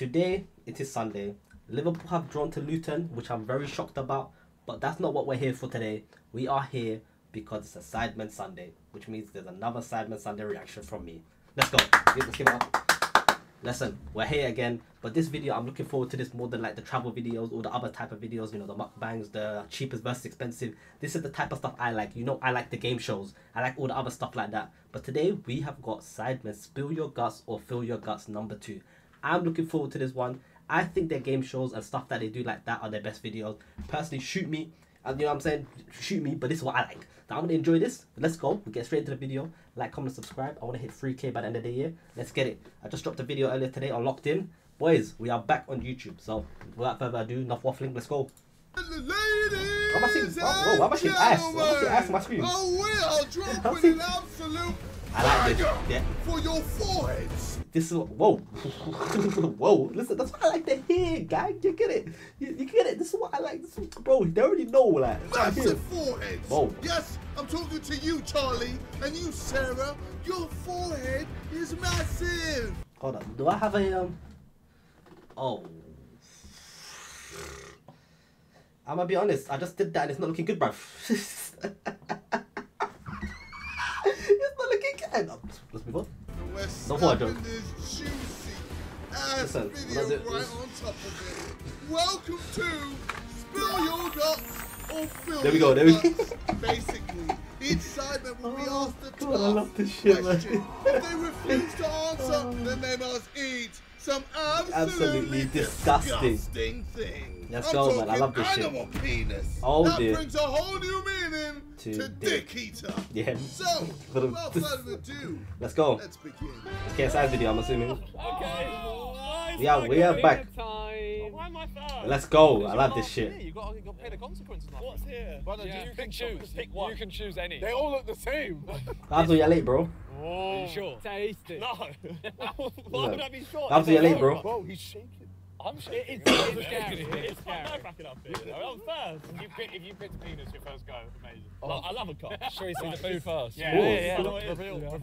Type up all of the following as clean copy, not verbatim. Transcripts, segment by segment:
Today, it is Sunday. Liverpool have drawn to Luton, which I'm very shocked about, but that's not what we're here for today. We are here because it's a Sidemen Sunday, which means there's another Sidemen Sunday reaction from me. Let's go. Let's give it up. Listen, we're here again, but this video, I'm looking forward to this more than like the travel videos or the other type of videos, you know, the mukbangs, the cheapest versus expensive. This is the type of stuff I like. You know, I like the game shows. I like all the other stuff like that. But today, we have got Sidemen Spill Your Guts or Fill Your Guts number 2. I'm looking forward to this one. I think their game shows and stuff that they do like that are their best videos. Personally, shoot me. You know what I'm saying? Shoot me, but this is what I like. Now I'm going to enjoy this. Let's go. We'll get straight into the video. Like, comment, subscribe. I want to hit 3K by the end of the year. Let's get it. I just dropped a video earlier today on Locked In. Boys, we are back on YouTube. So, without further ado, enough waffling. Let's go. Why am I seeing ass? Why am I seeing ass on my screen? I will drop with an absolute fire for your foreheads. This is whoa, whoa. Listen, that's what I like to hear, guy. You get it? You get it? This is what I like. This is, bro, they already know like. Massive foreheads. Whoa. Yes, I'm talking to you, Charlie, and you, Sarah. Your forehead is massive. Hold on. Do I have a Oh. I'm gonna be honest. I just did that, and it's not looking good, bro. It's not looking good. No, let's move on. No more joke. Listen, right on top of it. Welcome to Spill Your Guts or Fill Your Guts. Basically, each Sideman will be asked the tough question. If they refuse to answer, then they must eat some absolutely disgusting thing. Let's go, man. I love this shit. Penis. Oh, that brings a whole new meaning to Dick Eater. Yeah. So, without further ado, let's go. Let's begin. It's KSI's video, I'm assuming. Okay. Yeah, we are back. Let's go. I love this shit. You got to pay the consequences. What's here? You can choose. Pick one. You can choose any. They all look the same. Abbo, you're late, bro. Are you sure? Tasty. No. Why would I be sure? Abbo, you're late, bro. Bro, he's shaking. I'm shaking. It's scary. It's scary. Back it up here. I'm first. If you picked penis your first go, amazing. I love a cop. Sure, he's in the food first. Yeah.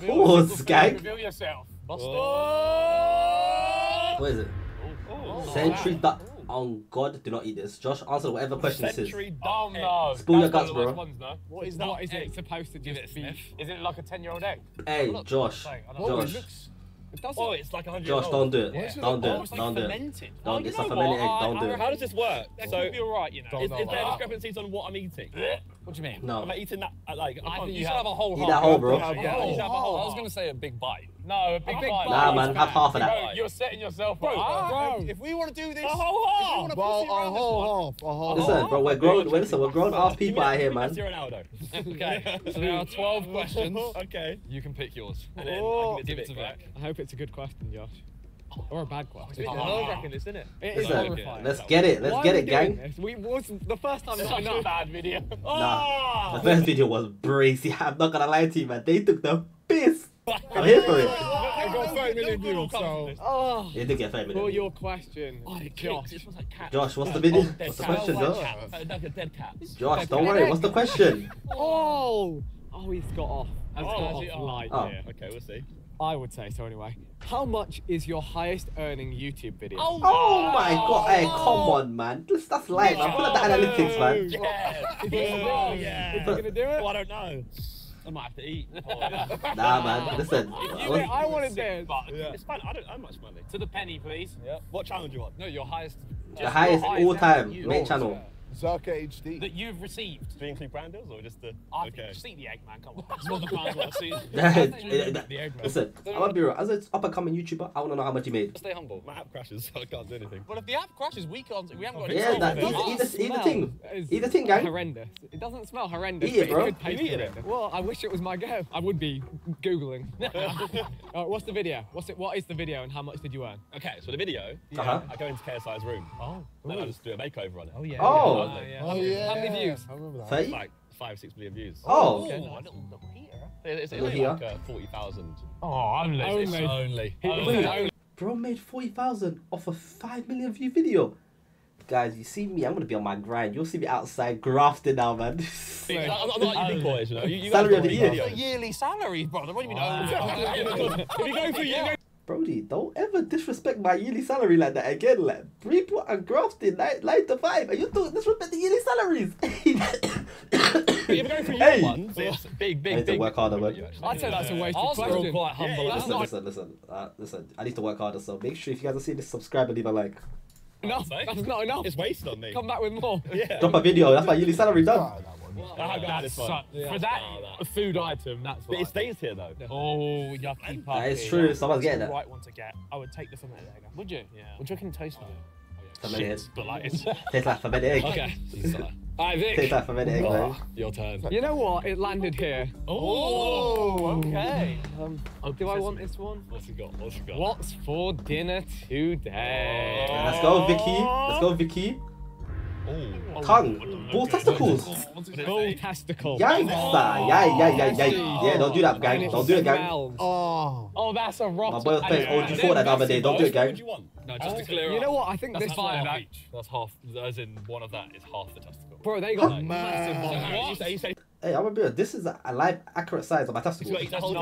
Pause, gang. Reveal yourself. What is it? Century duck. Oh God, do not eat this. Josh, answer whatever question this is. Oh no. Spill your guts, bro. What is that? What is it supposed to give it a sniff? Is it like a 10-year-old egg? Hey, Josh. Josh. Oh, it's like 100. Josh, don't do it. Yeah. Don't do it. Don't do it. Don't. It's like a fermented egg. Don't do it. How does this work? That could be alright, you know. Is there discrepancies on what I'm eating? What do you mean? No. Am I eating that? Like, I think you should have a whole. Eat that whole, bro. Yeah. You should have a whole. I was gonna say a big bite. No, a big bite. Nah, man, have half of that. You're setting yourself up. If we want to do this, a whole half. Listen, bro, we're grown-ass people out here, man. Okay. So there are 12 questions. Okay. You can pick yours. And then I give it to Vic. I hope it's a good question, Josh. Or a bad question. I reckon it's in it. It is horrifying. Let's get it. Let's get it, gang. The first time was not a bad video. Nah, the first video was brazy. I'm not gonna lie to you, man. They took the piss. I'm here for it. I got 5 million views, so. Oh. They did get 5 million. For your question, Josh. Josh, what's the video? What's the question, Josh? Josh, don't worry. What's the question? Oh, he's got off. Okay, we'll see. I would say so anyway. How much is your highest earning YouTube video? Oh my god, hey, come on, man. That's lying. I'm full of the analytics, man. Yeah. Are you gonna do it? Well, I don't know. I might have to eat. Nah, man, listen. I wanted this. Yeah. It's fine, I don't owe much money. To the penny, please. Yeah. What channel do you want? No, your highest. The highest all-time main channel. Zerkaa HD. That you've received. Do you include brand deals or just the... I think just eat the egg, man, come on. It's not the brand deal, I've seen. The egg, man. Listen, I'm gonna be real. As an up-and-coming YouTuber, I wanna know how much you made. Stay humble. My app crashes, so I can't do anything. Well, if the app crashes, we haven't got any time. Either thing, gang. Horrendous. It doesn't smell horrendous, eat it, bro. It could taste it. Well, I wish it was my go. I would be Googling. Alright, what's the video? What is the video and how much did you earn? Okay, so the video, I go into KSI's room. Oh. Then I just do a makeover on it. Oh yeah. How many views? I remember that. 30? Like 5-6 million views. Oh, okay. Ooh, a little heater. It's only like 40,000. Oh, only. Bro made 40,000 off a 5 million view video. Guys, you see me, I'm gonna be on my grind. You'll see me outside grafting now, man. I'm not big boys, you know. You salary of the year. Yearly salary, brother. What do you mean? If you go for Brody, don't ever disrespect my yearly salary like that again, like. People are grafting 9 to 5, and you don't disrespect the yearly salaries. You're going for your one. So it's big. I need to work harder, man. I'd say that's a waste of time. Arsenal quite humble. Yeah, listen. I need to work harder, so make sure if you guys are seeing this, subscribe and leave a like. Enough, that's not enough. It's wasted on me. Come back with more. Yeah. Drop a video. That's my yearly salary done. For that food item, that's but it stays here though. Oh, yucky part. That is true. Someone's getting it. Right one to get. I would take the fermented egg. Would you? Yeah. Would you reckon taste like? Fermented. But like it's tastes like fermented egg. Okay. Alright, Vic. Tastes like fermented egg, man. Your turn. You know what? It landed here. Oh. Okay. Do I want this one? What's it got? What's for dinner today? Let's go, Vicky. Oh, Kung, bull testicles. Bull testicles. Gangsta. Yeah. Yeah, don't do that, gang. Don't do it, gang. Oh, that's a rock. My boy was playing OG4 that the other day. Don't do it, gang. No, just to clear up. You know what? I think that's this one. That's half. As in, one of that is half the testicle. Bro, they got massive. Hey, I'm gonna be real. This is a live, accurate size of my testicles. No,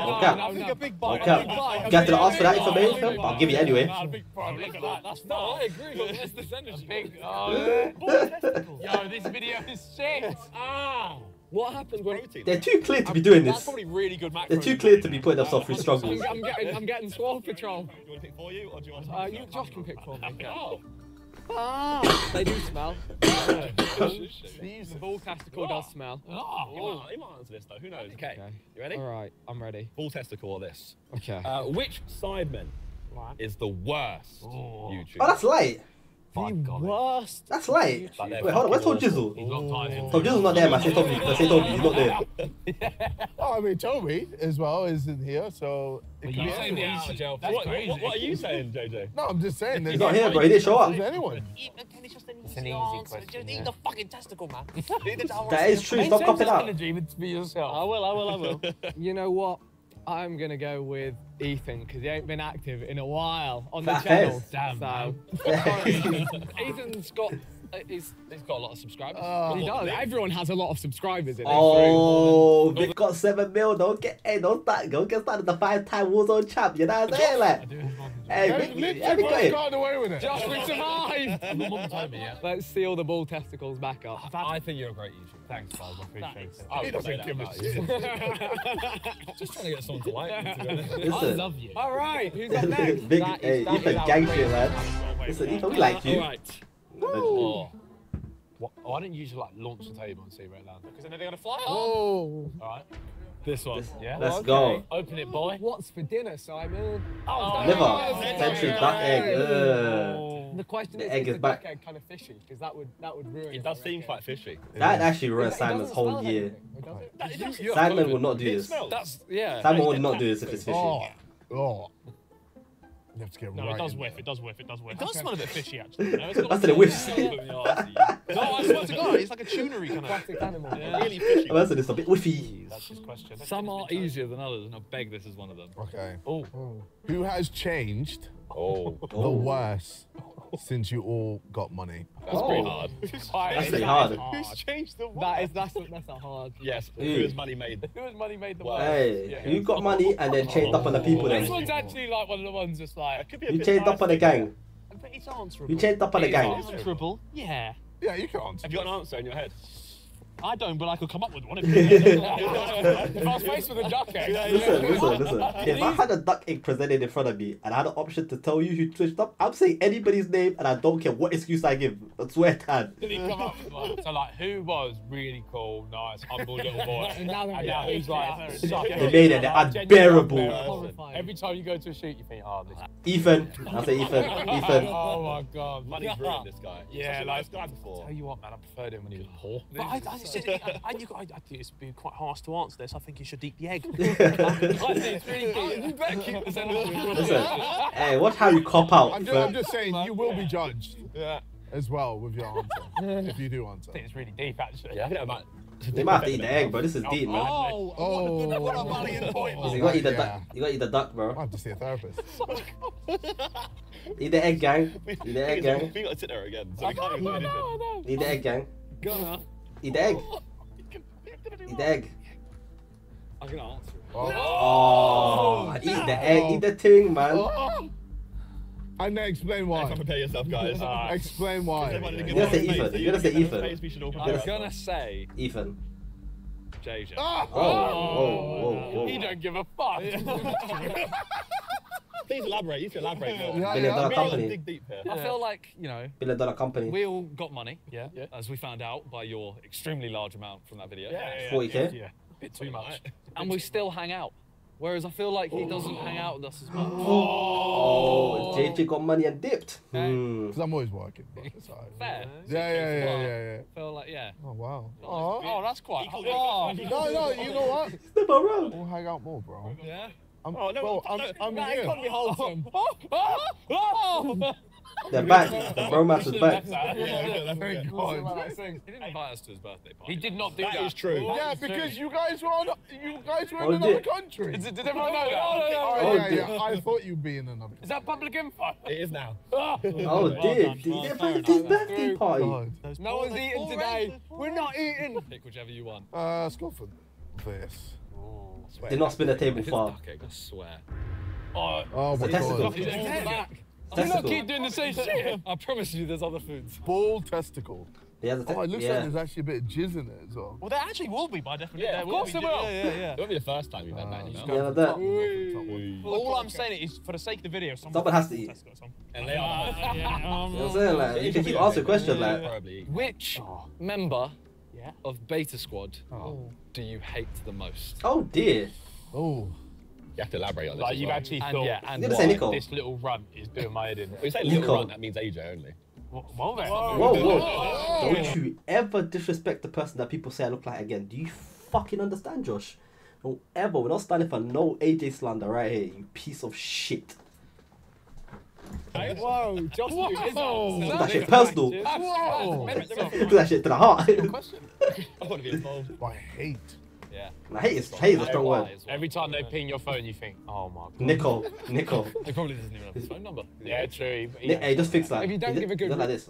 a big bite. You have to ask for that information? I'll give you anyway. I agree. Where's this energy? Yo, this video is shit. What happened when they're too clear to be doing this? That's probably really good macro. They're too clear to be putting themselves through struggles. I'm getting Swarm Patrol. Do you want to pick for you, or do you want to? Josh can pick for me. Oh. Ah, they do smell. The ball testicle does smell. You might answer this though. Who knows? Okay. You ready? All right, I'm ready. Ball testicle or this? Okay. Which Sidemen is the worst YouTuber? Oh, that's light. The worst. That's light. Wait, hold on. Where's Tobjizzle? Tobjizzle's not there, man. Say Toby. He's not there. Oh, I mean, Toby as well isn't here, so. You saying the out of jail? That's crazy. What are you saying, JJ? No, I'm just saying. He's not here, bro. He didn't show up. It's just an easy answer. Just eat the fucking testicle, man. That is true. Stop copping up. I will. You know what? I'm gonna go with Ethan because he ain't been active in a while on the channel. Damn. Ethan's got he's got a lot of subscribers. He does. Everyone has a lot of subscribers in this room. They've got 7 mil. Don't get started the 5-time Warzone champ. You know what I'm saying? Hey, got away with it. Josh, we survived. Let's seal the ball testicles back up. I think you're a great YouTuber. Thanks, guys. I appreciate it. He doesn't give a shit. Just trying to get someone to like me. I love you. All right, who's up next? Hey, Ethan, gang shit, man. Listen, Ethan, we like you. All right. Oh. What? Oh, I didn't usually like launch the table and see where it lands because then they're gonna fly. Oh! All right, this one. Yeah. Let's go. Open it, boy. What's for dinner, Simon? Liver. Potentially duck egg. The question is the duck egg kind of fishy? Because that would ruin. It does seem quite fishy. That actually ruined Simon's whole year. Simon would not do this. Simon would not do this if it's fishy. You have to get it does whiff. It does whiff. It does smell a bit fishy, actually. That's a whiff. No, I swear to God, it's like a tunery kind of plastic animal. Yeah. Really fishy. That's a bit whiffy. That's his question. Some are easier than others, and I beg this is one of them. Okay. Oh. Who has changed the worst since you all got money? That's pretty hard. That's pretty hard. Who's changed the worst? That's not hard. Yes. Who has money made? Who has money made the worst? Hey, you got money and then changed up on the people. This one's actually like one of the ones that's like. It could be a bit changed up on the gang. But it's answerable. You changed up on the gang. Answerable. Yeah. Yeah, you can answer. Have you got an answer in your head? I don't, but I could come up with one. If I was faced with a duck egg. Listen. If I had a duck egg presented in front of me and I had an option to tell you who switched up, I'm saying anybody's name and I don't care what excuse I give. I swear to God. Did he come up with one? So, like, who was really cool, nice, humble little boy? And now who's like, they made it unbearable. Every time you go to a shoot, you think, this. Ethan. I say Ethan. Oh my God. Money's ruined this guy. Yeah, like, I tell you what, man, I preferred him when he was poor. I think it's been quite harsh to answer this. I think you should eat the egg. I think it's really good. You better keep this end of the Listen, hey, watch how you cop out. I'm just saying, you will be judged as well with your answer, if you do answer. I think it's really deep, actually. Yeah, they might have to eat the egg, bro. This is deep, man. What a valiant point. You got to eat the duck. You got to eat the duck, bro. I have to see a therapist. Eat the egg, gang. Eat the egg, gang. We got to sit there again, so we can't do anything. Eat the egg, gang. Eat the egg. I'm gonna answer it. Oh, no! Eat the egg, eat the thing, man. Oh. And now explain why. Prepare yourself, guys. Explain why. You're gonna say Ethan. You're gonna say Ethan. I'm gonna say Ethan. JJ. Oh, whoa. He don't give a fuck. Please elaborate. You should elaborate more. $1 billion company. Dig deep here. I feel like, you know, $1 billion company. We all got money, yeah. As we found out by your extremely large amount from that video. Yeah. 40K. Yeah. Bit too much. And we still hang out. Whereas I feel like he doesn't hang out with us as much. Oh, JJ got money and dipped. Because I'm always working. But it's all right. Fair. Yeah. I feel like, Oh, wow. Oh, that's quite hard. No, you know what? Step around. We'll hang out more, bro. Yeah? I'm here. Can't be wholesome. They're back. The bromance is back. He didn't invite us to his birthday party. He did not do that. That is true. Yeah, because you guys were in another country. Did everyone know that? Oh, yeah. I thought you'd be in another country. Is that public info? It is now. Did everyone do birthday party? No one's eating today. We're not eating. Pick whichever you want. Let's go for this. Did not spin the table far. I swear. Oh my God. Testicle. Do not keep doing the same shit. I promise you, there's other foods. Ball testicle. It looks like there's actually a bit of jizz in it as well. Well, there actually will be, by definition. Yeah, of course there will. Yeah. It won't be the first time you've had that. All I'm saying is, for the sake of the video, someone has to eat. And they are. You can keep asking questions like, which member of Beta Squad do you hate the most? Oh dear. Oh. You have to elaborate on this. Like, you've actually thought, this little runt is doing my head in. When you say little runt, that means AJ only. Whoa. Don't you ever disrespect the person that people say I look like again. Do you fucking understand, Josh? Don't ever. We're not standing for no AJ slander right here, you piece of shit. Whoa, Josh. That shit personal. Took that shit to the heart. I want to be involved. I hate. Yeah. Hate is a strong word. Every time they ping your phone, you think, oh my God. Nico. He probably doesn't even have his phone number. Yeah, true. Hey, just fix that. If you don't give a good look like this.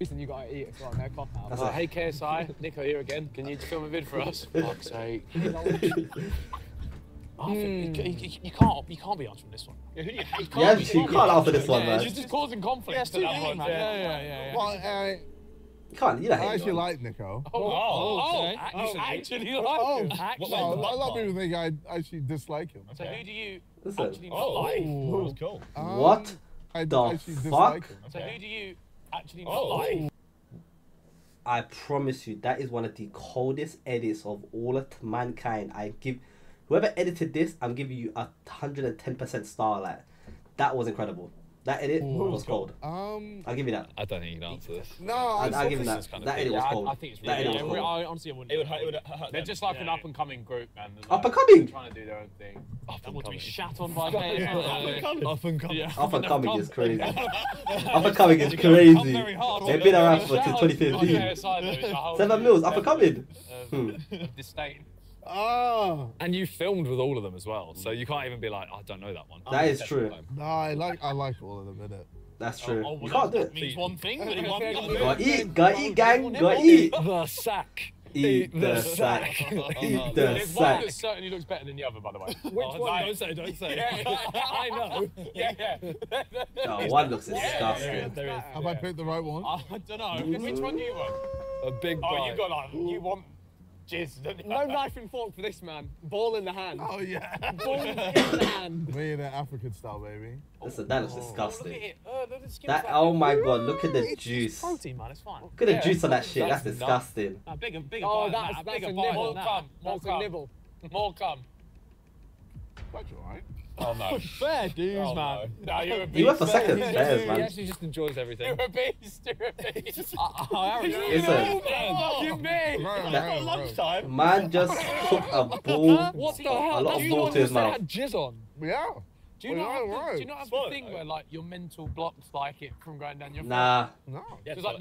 Listen, you gotta eat as well. No cop out. Hey, KSI, Nico here again. Can you film a vid for us? Fuck's sake. You can't be answering this one. Yeah, who do you hate? You can't answer this one, man. It's just causing conflict. Yeah, it's too mean, man. Yeah. I actually like Nico. Actually. A lot of people think I actually dislike him. So who do you actually not like? That was cool. What the fuck? So who do you actually not like? I promise you, that is one of the coldest edits of all of mankind. Whoever edited this, I'm giving you 110% star. Like, that was incredible. That edit was cold. I'll give you that. I don't think you can answer this. No, I'll give you that. That edit was cold. I think it's really cold. Honestly, I wouldn't. It would hurt. They're just like an up-and-coming group, man. Like, up-and-coming? Trying to do their own thing. Up-and-coming. To be shat on by K. Up-and-coming. Up-and-coming is crazy. Up-and-coming is crazy. They've been around for 2015. 7 mils, up-and-coming. Disdain. Oh, and you filmed with all of them as well, so you can't even be like, I don't know that one. That is true. No, I like all of them, innit? That's true. You can't do it. Means one thing, but it won't be. Gotta eat, gang. Gotta eat. The sack. Eat the sack. Eat the sack. One certainly looks better than the other, by the way. Which one? Don't say. I know. Yeah. No, one looks disgusting. Have I picked the right one? I don't know. Which one do you want? A big one. Oh, you got like, you want. Jeez, no knife and fork for this man. Ball in the hand. Oh yeah. Ball in the hand. We're in African style, baby. Listen, that looks disgusting. Oh my God, look at the juice. It's protein, man. It's fine. Look at the juice on that shit. That's disgusting. Bigger. Oh, that's a nibble. More cum. That's alright. Oh no. Fair dues, man. No, you're a beast. You went for second. Bears, man. He actually just enjoys everything. You're a beast. It's lunchtime. Man just took a ball. What the hell? A lot of ball to his mouth. Had jizz on. Yeah. Do you not have the thing where like your mental blocks like it from going down your throat? Nah. No. Like,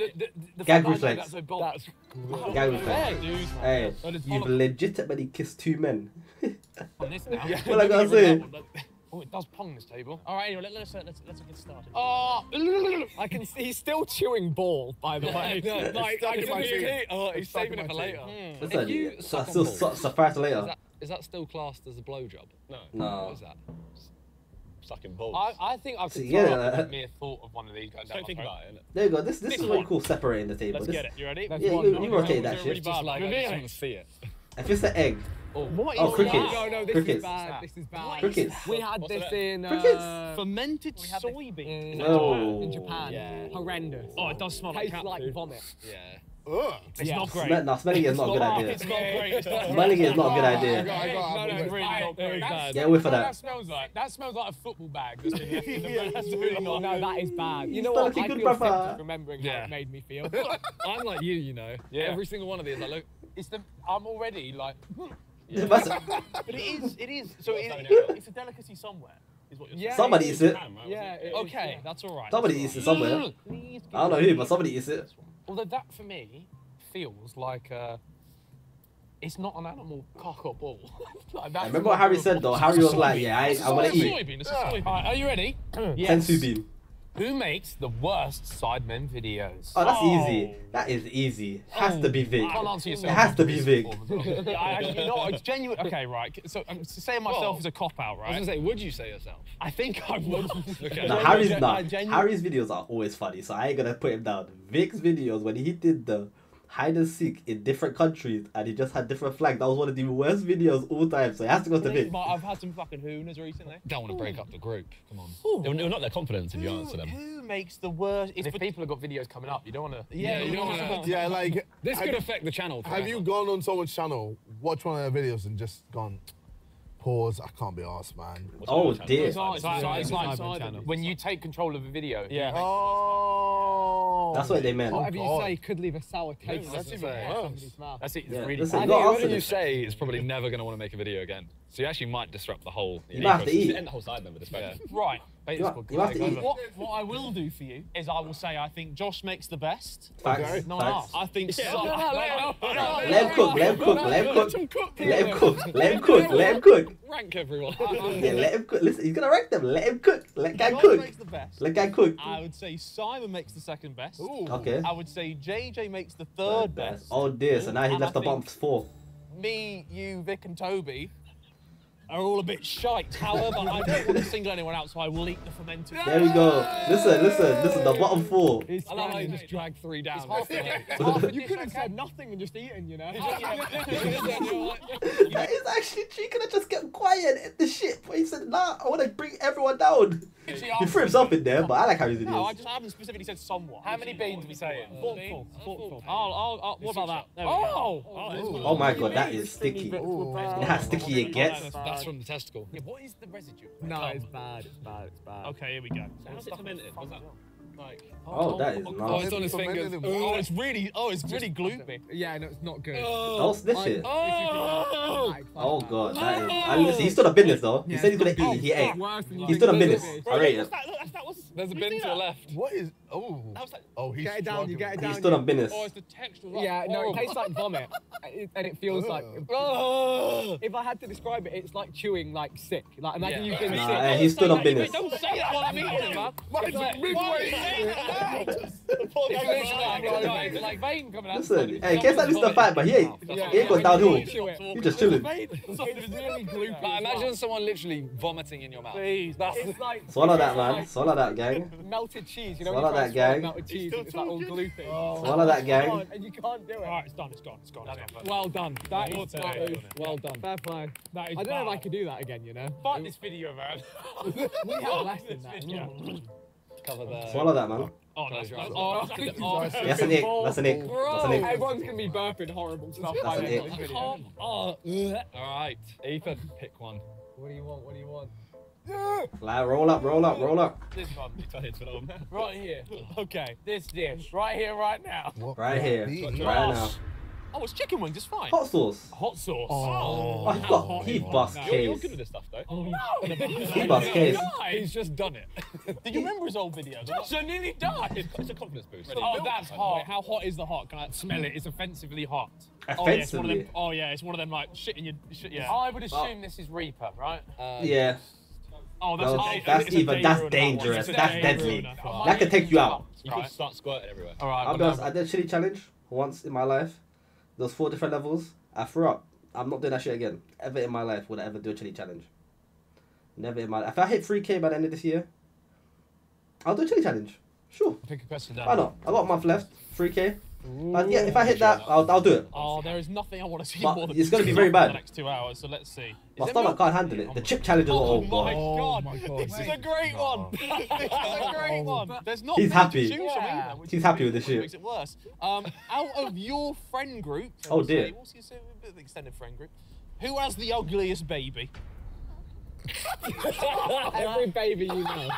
the gag reflex. Gag reflex. Hey, you've legitimately kissed two men. What I gotta say? Oh, it does pong, this table. All right, anyway, let's get started. Oh, I can see he's still chewing ball, by the way. No, like, I can see, oh, he's saving it for later. That's still stuff for later. Is that still classed as a blowjob? No. No. What is that? Sucking balls. I think I could throw up mere thought of one of these. Don't think about it. There you go. This is what we call separating the table. Let's get it. You ready? Yeah, you rotate that shit. I just see it. If it's the egg. Oh, what is crickets. No, this crickets. Is bad. This is bad. Crickets. We had this in fermented soybeans in Japan. Yeah. Horrendous. Oh, it does smell like cat food. Tastes like vomit. Yeah. Ugh. It's not great. No, smelling it is not a good idea. It's not great. Smelling it is not a good idea. No, yeah, we're for that. That smells like a football bag. No, that is bad. You know what? I feel sick remembering how it made me feel. I'm like you know. Every single one of these, like, look, I'm already like. Yeah. But it is. So it's a delicacy somewhere. Is what you're saying. Somebody eats it. Yeah. Okay, that's all right. Somebody eats it somewhere. I don't know who, but somebody eats it. Although that for me feels like it's not an animal cock or ball. Like, I remember what Harry said though. Harry was like, "Yeah, I want to eat." It's a soybean. All right, are you ready? Yes. Tensu bean. Who makes the worst Sidemen videos? Oh, that's easy. That is easy. Has to be Vic. I can't answer yourself. It has to be Vic. You know, it's genuine. Okay, right. So saying myself is a cop out, right? I was gonna say, would you say yourself? I think I would. Okay. No, Harry's not. Harry's videos are always funny, so I ain't gonna put him down. Vic's videos, when he did the hide and seek in different countries and he just had different flags, that was one of the worst videos all time, so it has to go to Vic. I've had some fucking hooners recently. Don't want to break up the group, come on. They'll knock their confidence if you answer them. Who makes the worst? If people have got videos coming up, you don't want to... Yeah, you don't want to... Yeah, like... This could affect the channel. Have you gone on someone's channel, watched one of their videos and just gone... Pause, I can't be arsed, man. Oh dear. It's like when you take control of a video. Yeah. Oh. That's what they meant. Whatever you say could leave a sour taste. That's it. That's it. Whatever you say is probably never going to want to make a video again. So you actually might disrupt the whole... You have to eat. The whole Sidemen with this fact. Right. What I will do for you is I will say I think Josh makes the best. Facts. No one else. I think so. Let him cook. Rank everyone. Yeah, let him cook. Listen, he's going to rank them. Let him cook. Let Guy cook. Josh makes the best. Let Guy cook. I would say Simon makes the second best. Okay. I would say JJ makes the third best. Oh dear, so now he left the bumps four. Me, you, Vic and Toby are all a bit shite. However, I don't want to single anyone out, so I will eat the fermented. There we go. Listen, the bottom four. I like how you just drag three down. You could have said nothing and just eaten, you know? That is actually, she could have just kept quiet at the shit, but he said, nah, I want to bring everyone down. He threw himself in there, but I like how he's doing. No, I just haven't specifically said somewhat. How many beans are we saying? Four. What about that? There we go. Oh my god, that is sticky. How sticky it gets. That's from the testicle. Yeah, what is the residue? No, it's bad. It's bad. Okay, here we go. So how's it fermented? How's that? Like, oh, that is nice. Oh, it's on his fingers. Oh, it's really gluey. Yeah, no, it's not good. Don't sniff it. Oh god, that is. I mean, listen, he stood up in this though. He said he's gonna eat. He ate. He stood up in this. I rate it. There's a bin to the left. What is? Oh. Oh, he's. Get it down. You get it down. He stood up in this. Oh, it's the texture. Yeah, no, it tastes like vomit, and it feels like. If I had to describe it, it's like chewing like sick. Like imagine you've been sick. He stood up in this. Don't say that while I'm eating, man. Listen, hey, KSI missed the fight, but he ain't got downhill. He just chilling. Imagine someone literally vomiting in your mouth. Please, swallow that, man. Swallow that, gang. Melted cheese. Swallow that, gang. Melted cheese. It's like all gluten. Swallow that, gang. And you can't do it. All right, it's done. It's gone. It's gone. Well done. That is well done. Fair play. I don't know if I could do that again. You know. Fuck this video, man. We have less than that. Swallow that, man. Oh, no, that's an ick. That's an ick. Everyone's going to be burping horrible stuff. That's an ick. All right. Ethan, pick one. What do you want? What do you want? Like, roll up. This one. Right here. Okay. This dish. Right here, right now. Right here. Right now. Oh, it's chicken wings, it's fine. Hot sauce. Oh, he bust case. You're good at this stuff, though. Oh, no. He bust case. He's just done it. Did you remember his old video? Josh, I nearly died. It's a confidence boost. Oh, that's hot. How hot is the hot? Can I smell it? It's offensively hot. Offensively? Oh, yeah, it's one of them, like, shit in your... Yeah. I would assume this is Reaper, right? Yeah. Oh, that's dangerous. That's deadly. That could take you out. You could start squirting everywhere. All right, I'll be honest, I did a chili challenge once in my life. There was 4 different levels. I threw up. I'm not doing that shit again. Ever in my life would I ever do a chili challenge. Never in my life. If I hit 3K by the end of this year, I'll do a chili challenge. Sure. Why not? I got a month left. 3K. But yeah, if I hit that, I'll do it. Oh, there is nothing I want to see more than it's going to be very bad. The next 2 hours, so let's see. My stomach can't handle it. The chip challenge is all gone. Oh my god! This is a great one. This is a great one. There's not. He's happy. Yeah. He's happy with the shit. Makes it worse. Out of your friend group. Oh dear. What's your extended friend group? Who has the ugliest baby? Every baby you know.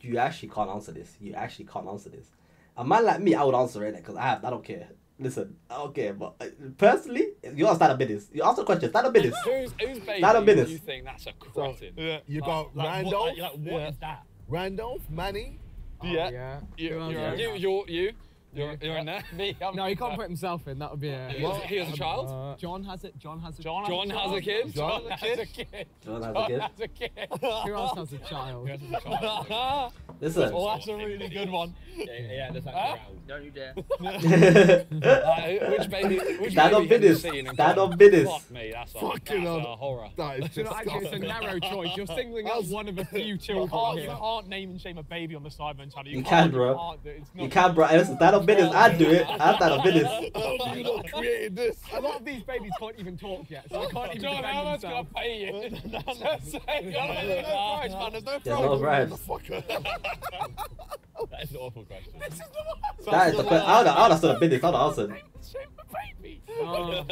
You actually can't answer this. You actually can't answer this. A man like me, I would answer it because I don't care. Listen, I don't care, but personally, you are stand a business. You answer questions, stand a business. Who's baby? Stand a business. You think that's a cretin? So, you got Randolph. What is that? Randolph, Manny. Oh, yeah. You're in there. Me. No, he can't put himself in. That would be a. Well, he has a child. John has it. John has a kid. John has a kid. Who else has a child? Listen. Oh, that's a really good one. Yeah, that's actually round. Don't you dare. Which baby? That on business. That on business. Fuck me. That's a horror. That is just. Actually, it's a narrow choice. You're singling out one of a few children. You can't name and shame a baby on the Sidemen channel. You can, bro. You can, bro. Listen, that on business. I do it. I stand on business. Oh, you not created this. A lot of these babies can't even talk yet, so I can't even. John, how much can I pay you? There's no price, man. That is an awful question. This is the one. That is the question. I'll answer the business. I'll answer.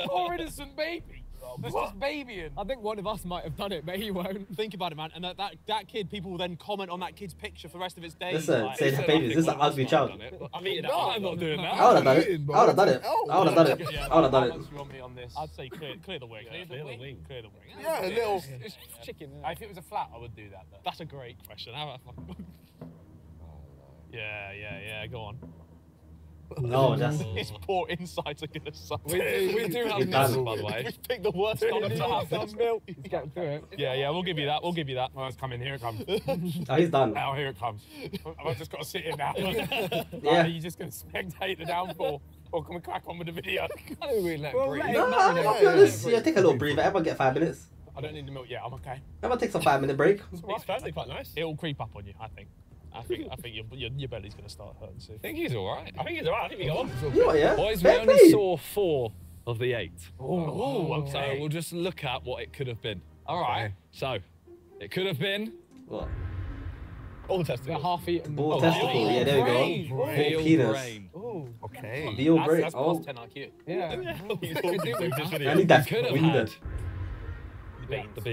Poor innocent baby. That's just babying. I think one of us might have done it, but he won't. Think about it, man. And that kid, people will then comment on that kid's picture for the rest of his days. Listen, like, say babies, this is an ugly child. I mean, no, I'm not doing that. I would have done it. I would have done it. I would have done it. I would have done it. I'd say clear the wing. Clear the wing. Yeah, a little. It's chicken. If it was a flat, I would do that, though. That's a great question. How about fucking. Yeah. Go on. No, that's his poor insides are gonna suck. We do have milk, by the way. We picked the worst one to have. Some milk. He's getting through it. Yeah, we'll give you that. We'll give you that. Oh, it's coming. Here it comes. Oh, he's done. Now here it comes. I've just got to sit in now. Yeah, you're just gonna spectate the downfall. Or can we crack on with the video? Yeah, take a little breather. Everyone get 5 minutes. I don't need the milk yet. I'm okay. Everyone takes a 5-minute break. It's actually quite nice. It'll creep up on you, I think. I think your belly's gonna start hurting soon. I think he's all right. I think we got on. Yeah. Boys, we only saw 4 of the 8. Oh, okay. So we'll just look at what it could have been. All right. So, it could have been what? All testicles. Half-eaten. All testicles. Yeah, there we go. All penis. Oh. Okay. Deal break. That's plus 10 IQ. Yeah. I need that. We need that. The beans. The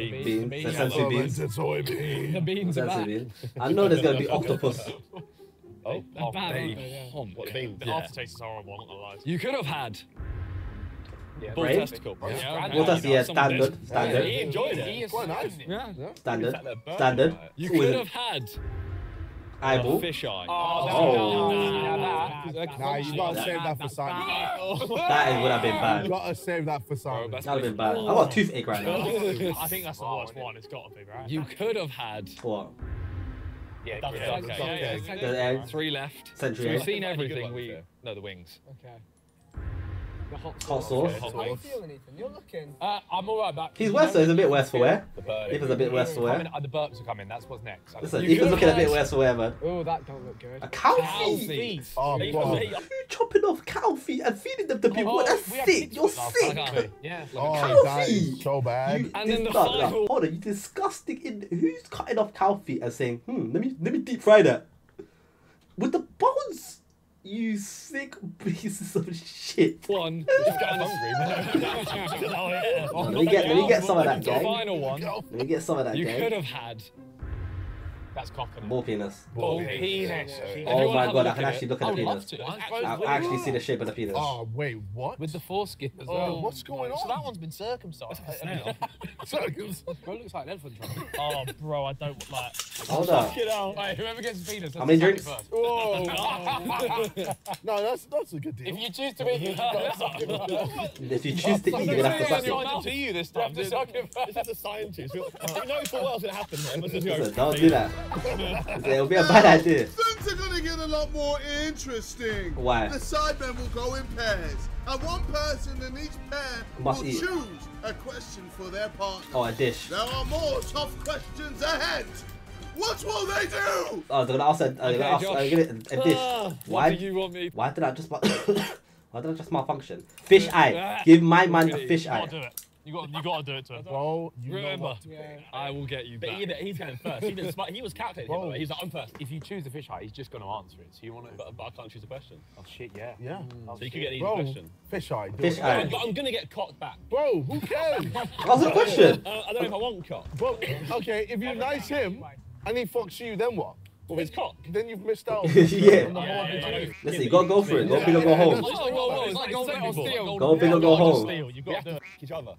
beans are bad. I know there's going to be octopus. The aftertaste is horrible, not alive. You could have had... Bull testicle. Standard. He enjoyed it. Standard. You could have had... Eyeball. Fisheye. Oh. Nah, you gotta save that for Simon. That would have been bad. You gotta save that for Simon. That would have been bad. I got a toothache right now. I think that's the worst one. It's gotta be, right? You could have had... What? Yeah, 3 left. Century. We've seen everything. We know the wings. Okay. Hot sauce. How you feeling, Ethan? You're looking. I'm all right back. He's worse, though. He's a bit worse for wear. Ethan's a bit worse for wear. The burps are coming. That's what's next. Listen, Ethan's looking a bit worse for wear, man. Oh, that don't look good. A cow feet. Oh, wow. You chopping off cow feet and feeding them to people. That's sick. You're sick. Yeah. Cow feet. So bad. And then the final. Hold on, you disgusting. Who's cutting off cow feet and saying, let me deep fry that with the bones? You sick pieces of shit. One. Just got hungry, man. Let me get some of that, gang. Let me get some of that, gang. You could have had That's cocking. More penis. More penis. Oh my god, I can actually look at the penis. I actually see the shape of the penis. Oh, wait, what? With the foreskin as well. What's going on? So that one's been circumcised. Bro, looks like an elephant. Oh, bro, I don't like. Hold on. Right, whoever gets the penis, I mean, drinks. No, that's a good deal. If you choose to eat, you have to suck it. To you this time. This is a science. We know for what else it happened. Don't do that. It'll be a bad idea. Things are going to get a lot more interesting. Why? The sidemen will go in pairs, and one person in each pair will choose a question for their partner. Oh, a dish. There are more tough questions ahead. What will they do? Oh, they're going to ask a dish. Why do you want me? Why did I just malfunction? Fish eye. Give my man a fish eye. I'll do it. You gotta do it to him. Bro, remember, I will get you back. But he's going first. He was captain. He's like, I'm first. If you choose the fish height, he's just gonna answer it. So you want to, but I can't choose a question. Oh shit, yeah. Yeah. So you can get an easy question. Fish eye. Fish eye. But I'm gonna get cocked back. Bro, who cares? That's a question. I don't know if I want cocked. Bro, okay, if you nice him and he fucks you, then what? Well, it's cock. Then you've missed out. Yeah. Listen, go for it. Go big or go home. Go big or go home. You got to fuck each other.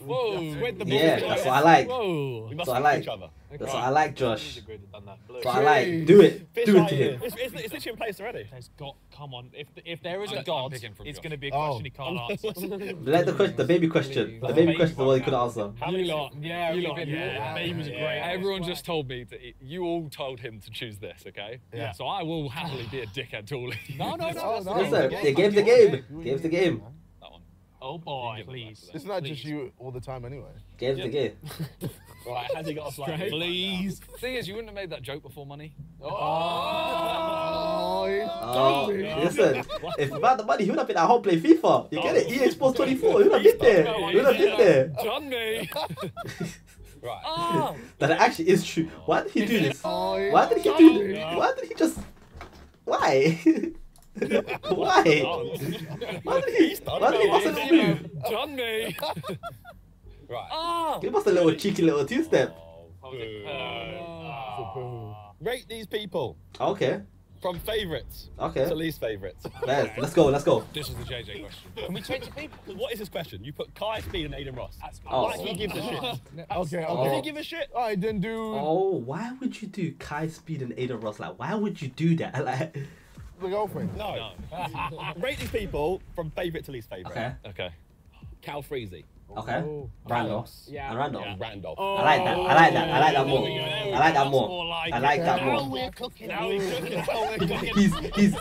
Whoa, yeah, that's what I like. Whoa. So I like. That's what I like, Josh. That's what I like. Do it to him. It's literally in place already. There's got. Come on, if there is a god, it's going to be a question he can't answer. Let the baby question. The baby question is the one he could answer. How many lot? Yeah, baby was great. Everyone just told me that you all told him to choose this, okay? Yeah. So I will happily be a dickhead to all of you. No. Listen, the game's the game. Game's the game. Oh boy, please. Isn't that just you all the time anyway? Game's the game. Right, has he got a slide? Please. Thing is, you wouldn't have made that joke before money. Listen, if about the money, he would have been at home playing FIFA. You get it? EA Sports 24. He would have been there. He would have been there. John me. Right. That actually is true. Why did he do this? Why did he do this? Why did he just... Why? Why did he John me. Right. Give us a little cheeky little two-step. Rate these people. Okay. From favourites to least favourites. Let's go. This is the JJ question. Can we change the people? What is this question? You put Kai Speed and Adin Ross. Like he gives a shit. Okay. Did he give a shit? I didn't do... Oh, why would you do Kai Speed and Adin Ross? Like, why would you do that? Like... The girlfriend? No. Rate these people from favourite to least favourite. Okay. Calfreezy. Okay. Randolph. Yeah. Randolph. I like that more. I like that more. Now we're cooking.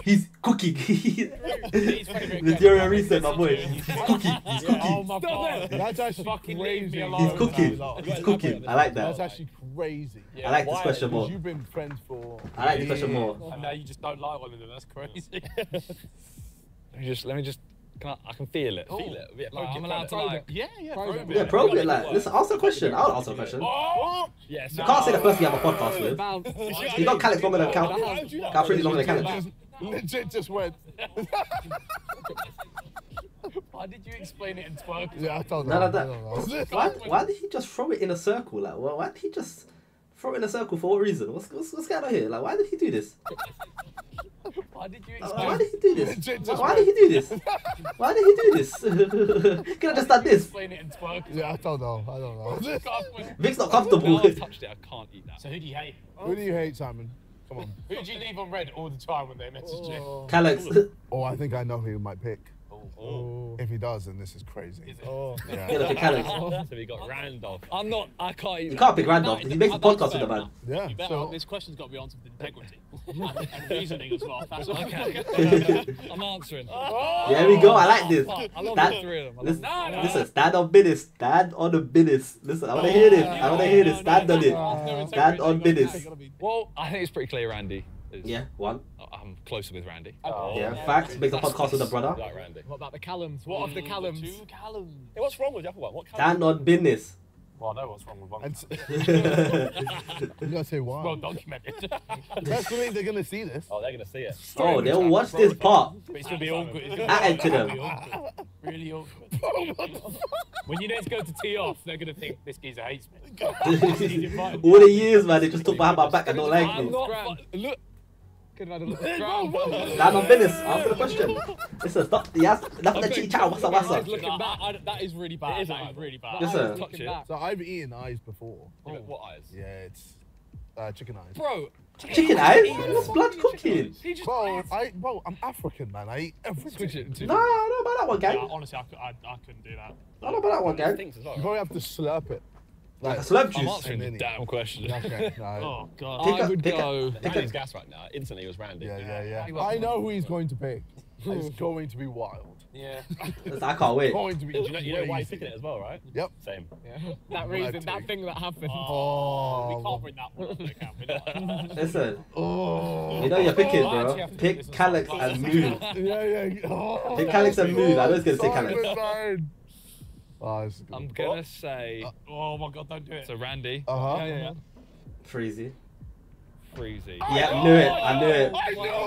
He's cooking. The theory of reason, my boy. He's cooking. Oh my god. That's actually fucking crazy. He's cooking. I like that. That's actually crazy. I like this question more. You've been friends for. I like this question more. And now you just don't like one of them. That's crazy. Let me just. I can feel it. Yeah, like, I'm allowed to like... Probe it. Yeah, probe it. Like, listen, ask a question. I'll answer a question. What? Yes. You can't say the first thing you have a podcast with. You got Calix longer than Calix. Calix really longer than Calix. Legit just went. Why did you explain it in twerk? Yeah, I told that. Why did he just throw it in a circle? Like, why did he just throw it in a circle for what reason? What's going on here? Like, why did he do this? Why did he do this? Can I just start this? Explain it in twerk. Yeah, I don't know. Vic's not comfortable. I touched it. I can't eat that. So who do you hate? Who do you hate, Simon? Come on. Who do you leave on red all the time when they message you? Calix. Oh, I think I know who he might pick. If he does, then this is crazy. Is it? Yeah. Look at Calix. So we got Randolph. I can't even. You can't pick Randolph. He makes a podcast with the man. Yeah. This question's got to be answered with integrity and reasoning as well. That's what I'm answering. There we go. I like this. I love the three of them. Listen, stand on business. Stand on the business. Listen, I want to hear this. I want to hear this. Stand on it. Stand on business. Well, I think it's pretty clear, Randy. Yeah, one. I'm closer with Randy. Yeah, facts. Makes a podcast with a brother. Like Randy. What about the Callums? What of the Callums? Two Callums. Hey, what's wrong with the other one? What Callums? Stand on business. Well, I know what's wrong with one. You gotta say why. Well documented. That's the thing, they're gonna see this. Oh, they're gonna see it. Oh, they'll watch this part. It's gonna be awkward. Add it to them. Really awkward. When you next go to tee off, they're going to think this geezer hates me. All the years, man, they just talk behind my back and don't like me. Look. Nah, no business. Answer the question. Listen, stop. Yes, nothing to cheat out. What's up? That is really bad. That is really bad. Listen. So I've eaten eyes before. What eyes? Yeah, it's chicken eyes. Bro. Chicken eyes? What's blood cooking? Bro, I'm African, man. I eat everything. Nah, I don't know about that one, gang. Nah, honestly, I couldn't do that. I don't know about that one, gang. Well. You probably have to slurp it. Like a slurp juice. I'm answering the damn question. Okay, no. Oh, God. I would go... Randy's gas right now. Instantly, it was Randy. Yeah. I know who he's going to pick. It's going to be wild. Yeah. I can't wait. You know why he's picking it as well, right? Yep. Same. Yeah. That reason, that thing that happened. Oh. We can't bring that one. We can't. Listen. Oh. You know you're picking, bro. Pick Calix and Mood. Yeah. Oh, pick Calix and Mood. I was going to say Calix. Oh, I'm going to say... oh, my God, don't do it. So, Randy. Uh-huh. Yeah. Freezy. Freezy. Yeah, I knew it.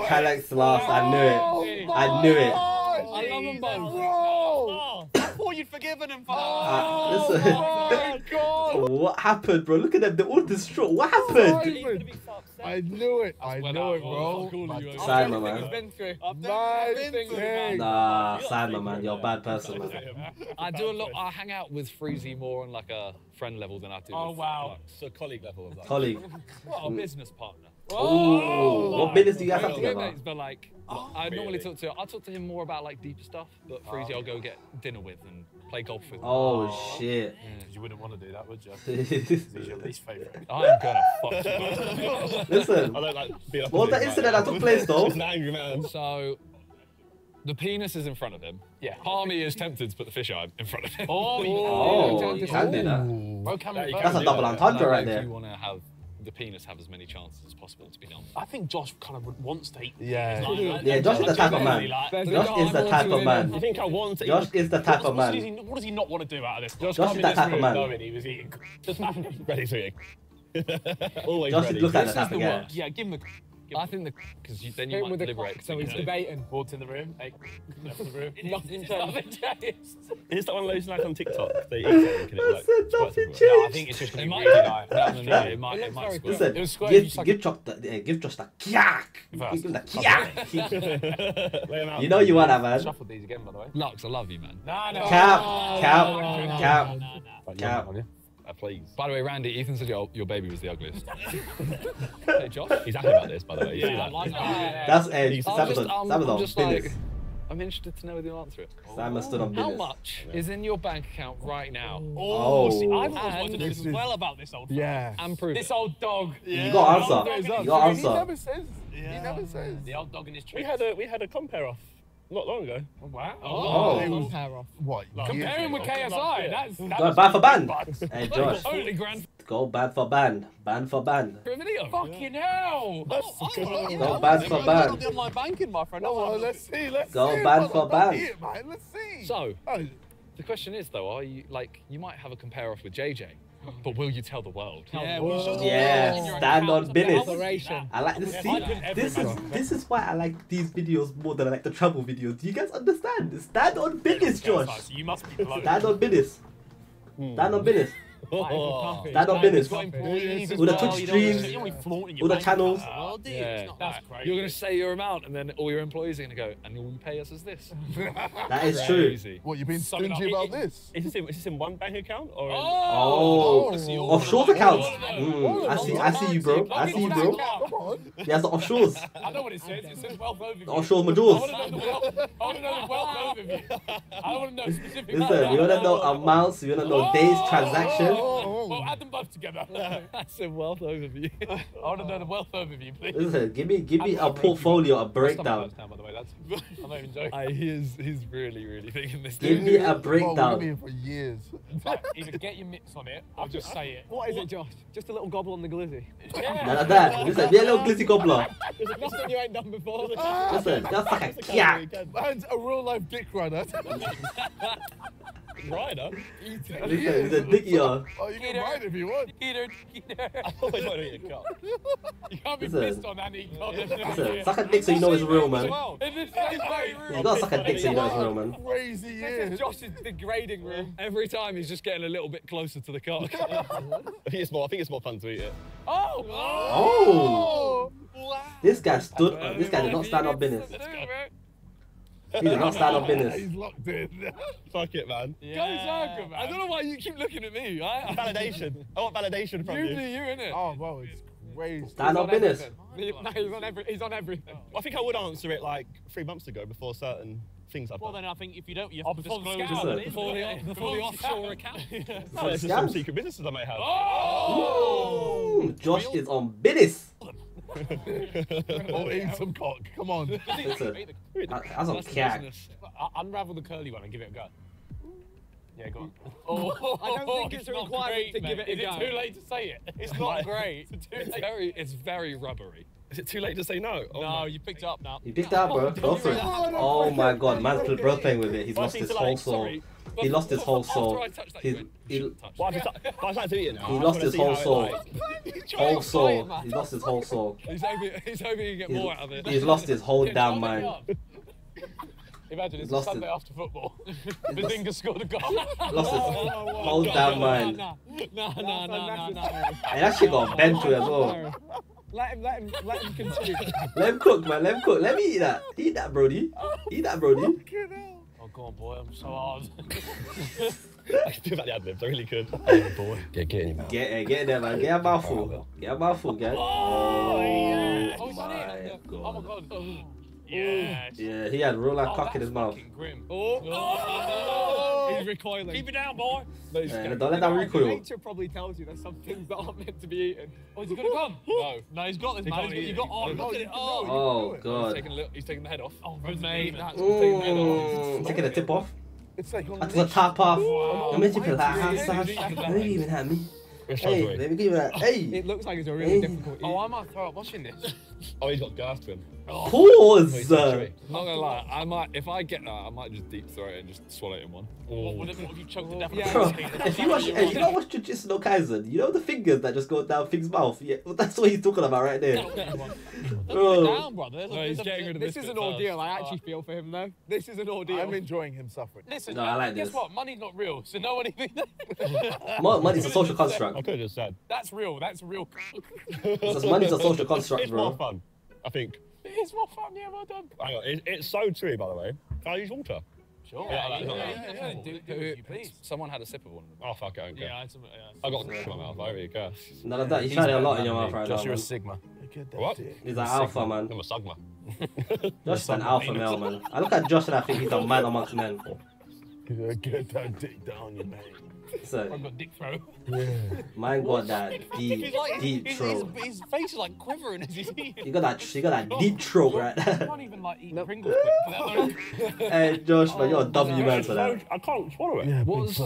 Calix last. I knew it. I love them both. Oh, I thought you'd forgiven him for that. Listen. Oh, my God. What happened, bro? Look at them. They're all distraught. What happened? I knew it, bro. Sidemen, man. Nah, Sidemen, man. You're a bad person, man. I do a lot. I hang out with Freezy more on like a friend level than I do. Oh, wow. So colleague level. Of that. Colleague. Well, a business partner. Oh, what business do you guys have together? But like, I talk to him more about like deeper stuff. But Freezy, I'll go get dinner with and play golf with. Oh shit! Yeah, you wouldn't want to do that, would you? He's your least favorite. I'm gonna fuck you. Listen. I don't like being up. What was that incident that took place though? He's an angry man. So. The penis is in front of him. Yeah. Harmy is tempted to put the fisheye in front of him. Oh, you can do that. That's a double entendre right there. You want to have the penis have as many chances as possible to be done. I think Josh kind of wants to eat. Yeah. Josh is the type of man. Josh is the type of man. I think I want to eat. Josh is the type of man. What does he not want to do out of this? Josh is that type of man. He was eating. Just ready to eat. Always Josh ready. Look at that type of guy. Yeah, give him the. I think the because then you might deliberate. So he's debating. Walked in the room, ate nothing in the room. Nothing changed. Is that one of those like on TikTok? They eat and like, nothing changed. No, I think it's just going to be It might. Listen, give Josh that kyak. You know you want that, man. Shuffle these again, by the way. Lux, I love you, man. No. Cap. Please. By the way, Randy, Ethan said your baby was the ugliest. Hey, Josh, he's happy about this, by the way. Yeah. That's it. I'm interested to know whether you'll answer it. Sidemen stood on business. How much is in your bank account right now? See, I've always wanted to know well about this old dog. Yeah. And prove this old dog. Yeah. You got to answer. He never says. Yeah. He never says. The old dog in his tree. We had a compare off. Not long ago. Oh, wow. Oh. What? Comparing with KSI. That's bad for ban. Hey, Josh. Go bad for ban. Ban for ban. Fucking hell. Go bad for ban. Go bad for ban. Let's see. So, the question is though, are you like, you might have a compare off with JJ, but will you tell the world? Yeah, stand on business. I like this. This is why I like these videos more than I like the travel videos. Do you guys understand? Stand on business, Josh. You must be blown. Stand on business. Stand on business. Stand on business. All the Twitch streams, all the channels. You're going to say your amount and then all your employees are going to go, and all you pay us is this. That is true. What, you've been stingy about this? Is this in one bank account? Or offshore accounts. I see you, bro. I see you, bro. Yeah, it's the offshores. I know what it says. It says wealth overview. Offshore majors. I want to know the wealth overview. I want to know specifically. Listen, we want to know amounts. We want to know days, transactions. Well, add them both together. That's a wealth overview. I want to know the wealth overview, please. Listen, give me a portfolio, a breakdown. By the way, I'm not even joking. He's really thinking this. Give me a breakdown. I've been for years. Either get your mitts on it, I'll just say it. What is it, Josh? Just a little gobble on the glizzy. Yeah. Like that. Listen, be a little glizzy gobbler. There's nothing you ain't done before. Listen, that's like a cat. And a real life dick runner. Rider? He's a dicky ass. Oh, you can ride if you want. Cheater. I thought they might eat a cup. You can't be pissed on that, Nico. Listen, suck a dick so you know it's real, man. You gotta suck a dick so you know it's real, man. Crazy, yeah. Josh is degrading room. Every time he's just getting a little bit closer to the cock. I think it's more fun to eat it. Oh! Oh! This guy stood. This guy did not stand up in it. He did not stand up in this. He's locked in. Fuck it, man. Yeah. Go Zerkaa, man. I don't know why you keep looking at me. Validation. I want validation from you. You do you, innit? Oh, well, it's crazy. Stand up in this. No, he's on everything. Well, I think I would answer it like 3 months ago before certain things happened. Well, then I think if you don't, you have to disclose before the offshore account. No, this is some secret businesses I might have. Oh! Josh is on business. Oh, eat some cock. Come on. That's on cat. Unravel the curly one and give it a go. Yeah, go on. Oh, I don't think it's a requirement to give it a go. Is it too late to say it? It's not great. It's very rubbery. Is it too late to say no? No, you picked it up now. You picked it up, bro. Go for it. Oh my god, man's still breath playing with it. He's lost his whole soul. He lost his whole soul. He lost his whole soul. Whole soul. He lost his whole soul. He's hoping you get more out of it. He's lost his whole damn mind. Imagine it's lost Sunday after football. Bazinga scored a goal. Lost his whole damn mind. No. And that shit got bent to as well. Let him continue. Let him cook, man. Let him cook. Let me eat that. Eat that, Brody. Eat that, Brody. Oh, go on, boy. I'm so hard. I can do about the ad-libs. I really could. Oh, boy. Get in your mouth. Get in there, man. Get a mouthful. Get a mouthful, guys. Oh, yeah. Oh, my god. Oh, my god. Oh. Yes. Yeah, he had real life cock in his mouth. Grim. Oh. Oh. He's recoiling. Keep it down, boy. No, don't let that recoil. Nature probably tells you there's some things that aren't meant to be eaten. Oh, he's got a gun. No, he's got this, man. He's got on. Oh, god. He's taking the head off. Oh, mate. That's taking the head off. He's taking the tip off. It's like the top off. I meant to put that. You even had me. Hey, let me give you that. Hey. It looks like it's a really difficult. Oh, I might throw up watching this. Oh, he's got gas to him. Oh. Pause! Not gonna lie, I might, if I get that, I might just deep throw it and just swallow it in one. Oh. What if you choke the death out of it? If you don't watch Jujutsu no Kaisen, you know the fingers that just go down Fing's mouth? Yeah, well, that's what he's talking about right there. Down, brother. No, he's getting rid of this is an ordeal. I actually feel for him, though. This is an ordeal. I'm enjoying him suffering. Listen, no, I like guess this. What? Money's not real, so no one even... Money's a social construct. I could have just said. That's real. That's real. Money's a social construct, bro. It's more fun, I think. It's more fun, yeah, well done. Hang on, it's so true, by the way. I use water. Sure. Yeah. Do you please. Someone had a sip of one. Oh, fuck, I don't care. I got a in my mouth, I really care. None of that, you tried it a lot in your mouth right now. Josh, you're a sigma. What? He's an alpha, man. I'm a sigma. Josh is an alpha male, man. I look at Josh and I think he's a man amongst men. Get that dick down, you man. So, I've got dick throw. Yeah. Mine got that deep, like, deep throw. His face is like quivering as he's eating. You got that deep throw, right? I can't even like eat Pringles. Hey, Josh, man, you're a W man for that. I can't swallow it. Yeah, was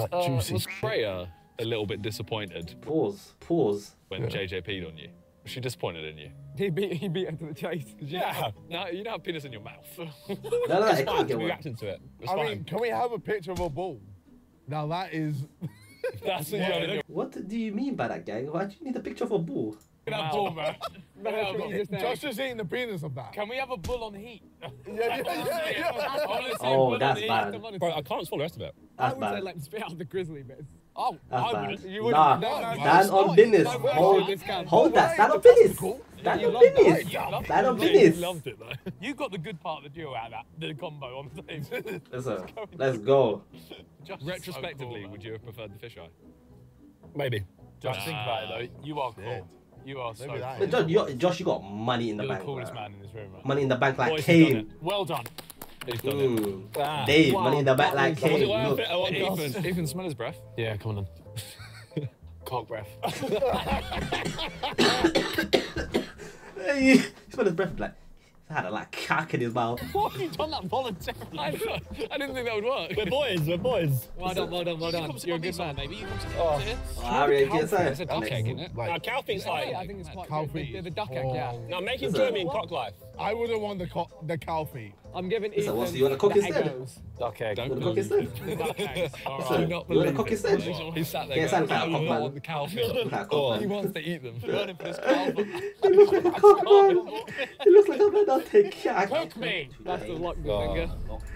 Freya a little bit disappointed? Pause. When JJ peed on you. Was she disappointed in you? He beat her to the chase. Yeah. No, you don't have penis in your mouth. No, I can't get reacting to it. It's fine. Mean, can we have a picture of a ball? Now that is... That's what do you mean by that, gang? Why do you need a picture of a bull? That bull, man. Josh is eating the penis of that. Can we have a bull on heat? Yeah. Honestly, oh, that's bad. Bro, I can't swallow the rest of it. That's bad. I would say, like, spit out the grizzly bits. Oh, that's bad. Nah, stand on business. Hold that, stand on business. Stand on business. Stand on business. You loved it, though. You got the good part of the duo out of that, the combo on the team. Let's go. Retrospectively, would you have preferred the fisheye? Maybe. Just think about it, though. You are cool. You are so cool. Josh, you got money in the bank. You're the coolest man in this room, right? Money in the bank like Kane. Well done. Ooh, Dave, wow. Money in the back like Kane. Ethan, smell his breath. Yeah, come on then. Cock breath. He smelled his breath like, he had a like cock in his mouth. Why have you done that voluntarily? I didn't think that would work. We're boys. Well done. You're a good man, maybe. You come to it's a duck egg, isn't it? Cow feet's like... I think it's quite... The duck egg, yeah. Now make him do me in cock life. I would have won the cow feet. I'm giving Ethan you want to cook instead? Okay, don't cook instead. You want to cook instead? He sat there going, I want the cow feet. He wants to eat them. He looks like a cock man. He looks like a man that'll take cock. Cook me! That's the luck finger.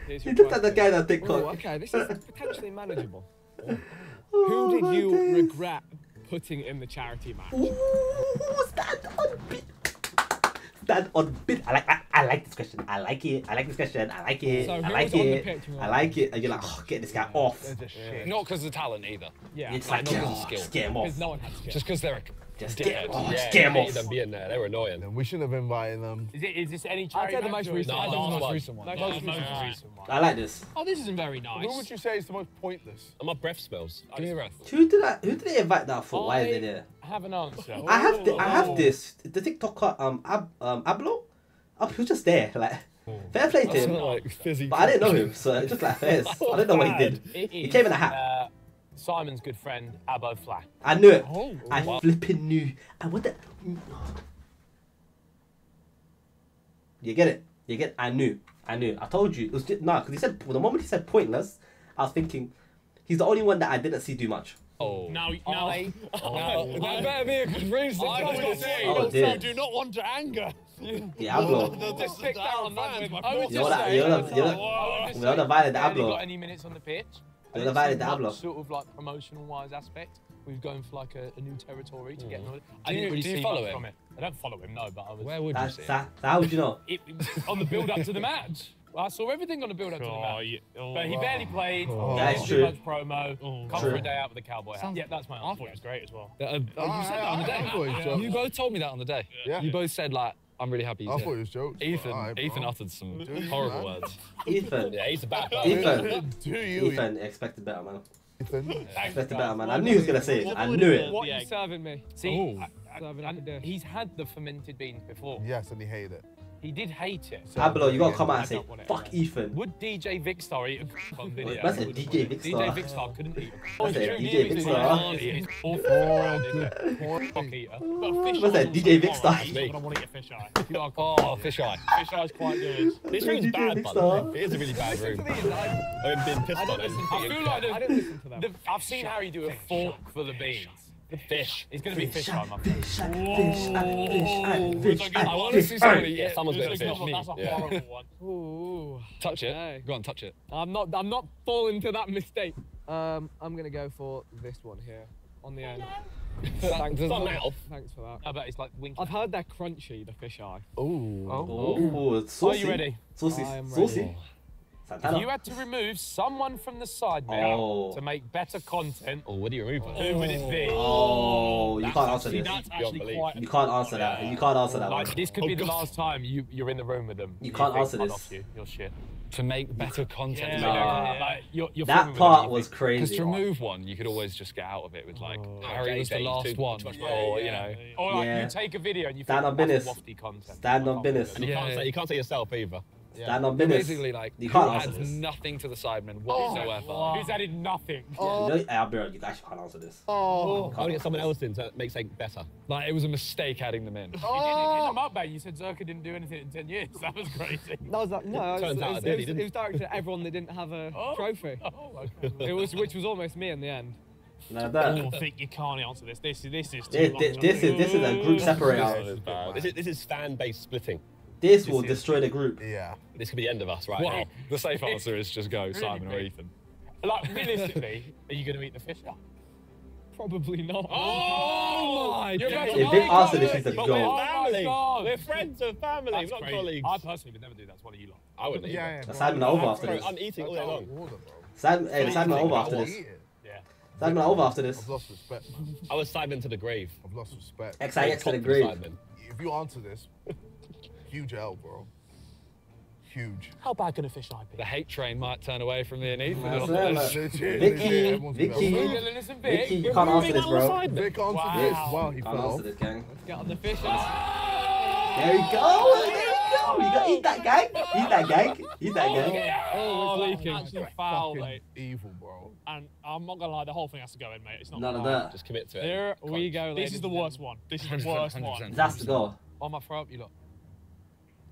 He looked like the guy that'll take cock. Okay, this is potentially manageable. Who did you regret putting in the charity match? Stand on bit. I like this question. I like it. I like it. And you're like, oh, get this guy off. Yeah. Not because of talent either. Yeah. It's like, not oh, just get him off. No one had skill. Just because they're just get them off. Them being there, they were annoying. And we shouldn't have invited them. Is this any charity? I'd say the most recent one. No, the most recent one. I like this. Oh, this isn't very nice. What would you say is the most pointless? And my breath smells. Give me a breath. Who did they invite that for? Why is it there? I have an answer. I have this. The TikToker, Abbo? He was just there, like. Fair play to him. But I didn't know him, so just like fair. I don't know what he did. He came in a hat. Simon's good friend, Abbo Flack. I knew it. Oh, I flipping knew. I wonder. You get it? You get it? I knew. I told you. It was just, because he said, the moment he said pointless, I was thinking, he's the only one that I didn't see do much. Oh. No. That better be a good reason. I was going to say, also do not want to anger. Yeah, Abbo. You're not invited to Abbo. Have you got any minutes on the pitch? They're invited to Abbo. Sort of like promotional-wise aspect. We've gone for like a new territory to get knowledge. I didn't really see much from it. I don't follow him, no, but I was... Where would you see him? How would you know? On the build-up to the match. I saw everything on the build-up to the match. But he barely played. That's true. Much promo. Cover a day out with the Cowboy hat. Yeah, that's my answer. I thought it was great as well. You said that on the day. You both told me that on the day. You both said like, I'm really happy he's here. I thought it was jokes. Ethan uttered some horrible words. Ethan. Yeah, he's a bad man. Ethan, expected better, man. Expected better, man. I knew he was going to say it. I knew it. What are you serving me? See, he's had the fermented beans before. Yes, and he hated it. He did hate it. So Abbo, you got to come out and say, fuck Ethan. Would DJ Vickstar eat a on video? That's a DJ Vickstar. DJ Vickstar couldn't eat a DJ Vickstar. Fuck eater. What's that, DJ Vickstar? I don't want to eat a fisheye. Oh, fisheye. Fisheye's quite good. This room's bad, but it is a really bad room. I've been pissed on it. I feel like I didn't listen to them. I've seen Harry do a fork for the beans. Fish. It's going to be fish time, man. Fish. I want to see somebody. Yeah, someone's going to fish. That's a horrible one. Ooh. Touch it. No. Go on, touch it. I'm not falling to that mistake. I'm going to go for this one here on the end. Thanks for that. I bet it's like winking. I've heard they're crunchy, the fish eye. Ooh. Oh, it's saucy. Are you ready? Saucy. I am ready. Saucy. If you had to remove someone from the side now to make better content, or would you remove it? Who would it be? Oh, you can't answer this. You can't answer that. You can't answer that. Like, this could be the last time you're in the room with them. You can't answer this. You're shit. To make better content. That part was crazy. Because to remove one, you could always just get out of it with like, Harry was the last one. Or, you know. Or like, you take a video and you think that's wafty content. Stand on business. And you can't say yourself either. Stand on business. Basically, like, you can't add nothing to the Sidemen whatsoever. Who's added nothing? You actually can't answer this. I want to get someone else in so it makes it better. Like, it was a mistake adding them in. You didn't come up, man. You said Zerkaa didn't do anything in 10 years. That was crazy. It was directed at everyone that didn't have a trophy. Okay. Which was almost me in the end. I think you can't answer this. This is a group separator. This is fan-based splitting. This will destroy the group. Yeah. This could be the end of us, right? Well, the safe answer is just go, really Simon or Ethan. Like, realistically, are you going to eat the fish? Probably not. Oh my God. If they answer this, it's a goal. We're friends and family, we're not colleagues. I personally would never do that. It's one of you lot. I wouldn't eat that. Simon over after this. I'm eating all day long. Simon over after this. Simon over after this. I've lost respect, man. I was Simon to the grave. I've lost respect. XIX to the grave. If you answer this, huge L, bro. Huge. How bad can a fish eye be? The hate train might turn away from me and Ethan. Vicky, you can't answer this, bro. Vic answered this. Wow, he can't answer this, gang. Let's get on the fish eye. There we go. You gotta eat that, gang. Eat that, gang. Oh, that's actually foul, mate. Evil, bro. And I'm not gonna lie, the whole thing has to go in, mate. It's not none of that. Just commit to it. Here we go. This is the worst one. That's the goal. Oh, my throat, you lot.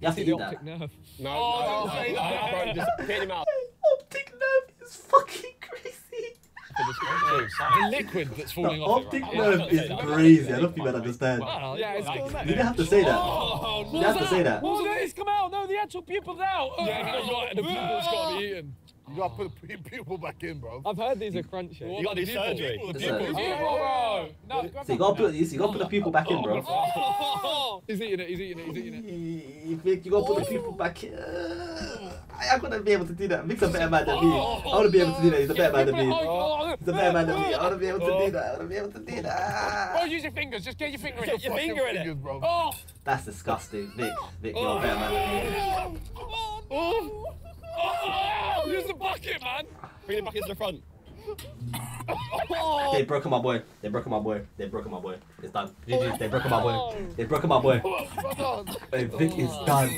You have to eat that. Nerve. No, oh, no, bro, just get him out. Optic nerve is fucking crazy. The liquid that's falling off. Optic nerve is crazy. I don't think you understand. Wow, yeah, it's like, you didn't have to say that. Oh, you didn't have to say that. What was that? It's come out. No, the actual pupil's out. Yeah, right. The pupil's got to be eaten. You gotta put the pupil back in, bro. I've heard these are crunchy. You gotta do surgery. So you gotta put the pupil back in, bro. He's eating it, he's eating it, he's eating it. Vic, you gotta put the pupil back in. I wouldn't be able to do that. Vic's a better man than me. I wanna be able to do that. He's a better man than me. He's a better man than me. I wanna be able to do that. I wanna be able to do that. Bro, use your fingers. Just get your finger in it. Get your finger in it, bro. That's disgusting. Vic, you're a better man than me. Oh, use the bucket, man! Bring the bucket to the front. They broke my boy. They broke my boy. They broke my boy. It's done. GG. They broke my boy. They broke my boy. Vic is done.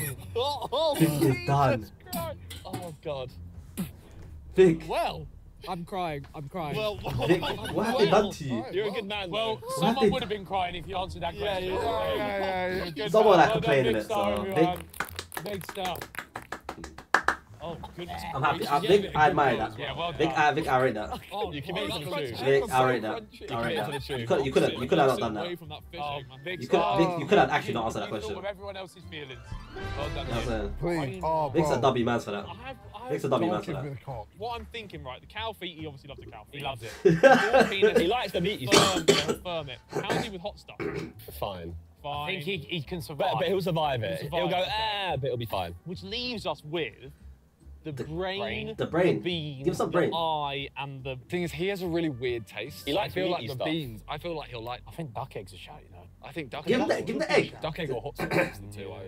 Vic is done. Oh God. Vic. Well. I'm crying. I'm crying. Well, Vic, what have they done to you? You're a good man. Well, someone would have been crying if you answered that question. Yeah. Someone that complained in it. So big stuff. Oh, goodness. I'm happy. Vic, I admire that. Yeah, well Vic, I rate that. Oh, you committed to the truth. Vic, I rate that. You could have not done that. You could have actually not answered that question. Vic's a W man for that. Vic's a W man for that. What I'm thinking, right, the cow feet, he obviously loves the cow feet. He loves it. He likes the meat, you see. Firm it. How's he with hot stuff? Fine. I think he can survive. But he'll survive it. He'll go, but it'll be fine. Which leaves us with... The brain, the beans, give some brain. The eye, and the thing is, he has a really weird taste. He likes the beans. I feel like he'll like. I think duck eggs are shite, you know. I think duck eggs. Give him the egg. Duck egg or hot sauce is the two. Yeah.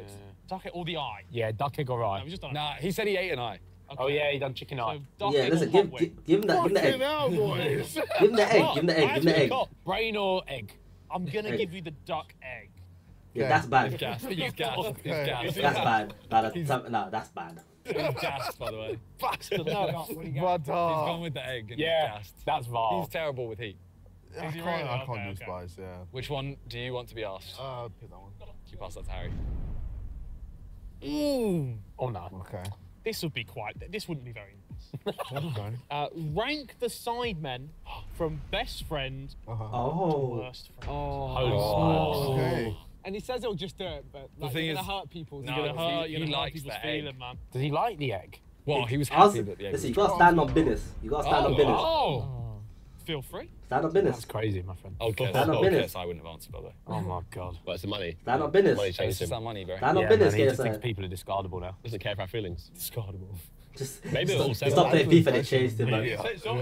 Duck egg or the eye. Yeah, duck egg or eye. No, nah, he said he ate an eye. Okay. Oh yeah, he done chicken eye. So yeah, listen, give him the egg. Give him the egg. Give him the egg. Give him the egg. Brain or egg? I'm gonna give you the duck egg. Yeah, that's bad. He's gas. That's bad. No, that's bad. He's gassed, by the way. Bastard. No, he's gone with the egg. And yeah, that's vile. He's terrible with heat. I can't do spice, yeah. Which one do you want to be asked? Pick that one. You pass that to Harry. Ooh. Oh, no. Okay. This wouldn't be very nice. Okay. Rank the Sidemen from best friend to worst friend. Oh. Okay. And he says he'll just do it, but like, you're gonna hurt people's feelings, man. Does he like the egg? Well, he was happy about the egg. Listen, you gotta stand on business. You gotta stand on business. Oh, feel free. Stand on business. That's crazy, my friend. Okay, stand on business. I wouldn't have answered, by the way. Oh my God. But it's the money. Stand on business. It's that money, bro. Stand on business. He just thinks people are discardable now. Doesn't care about feelings. Discardable. Maybe it'll settle. Stop playing FIFA. They changed him, man. Stop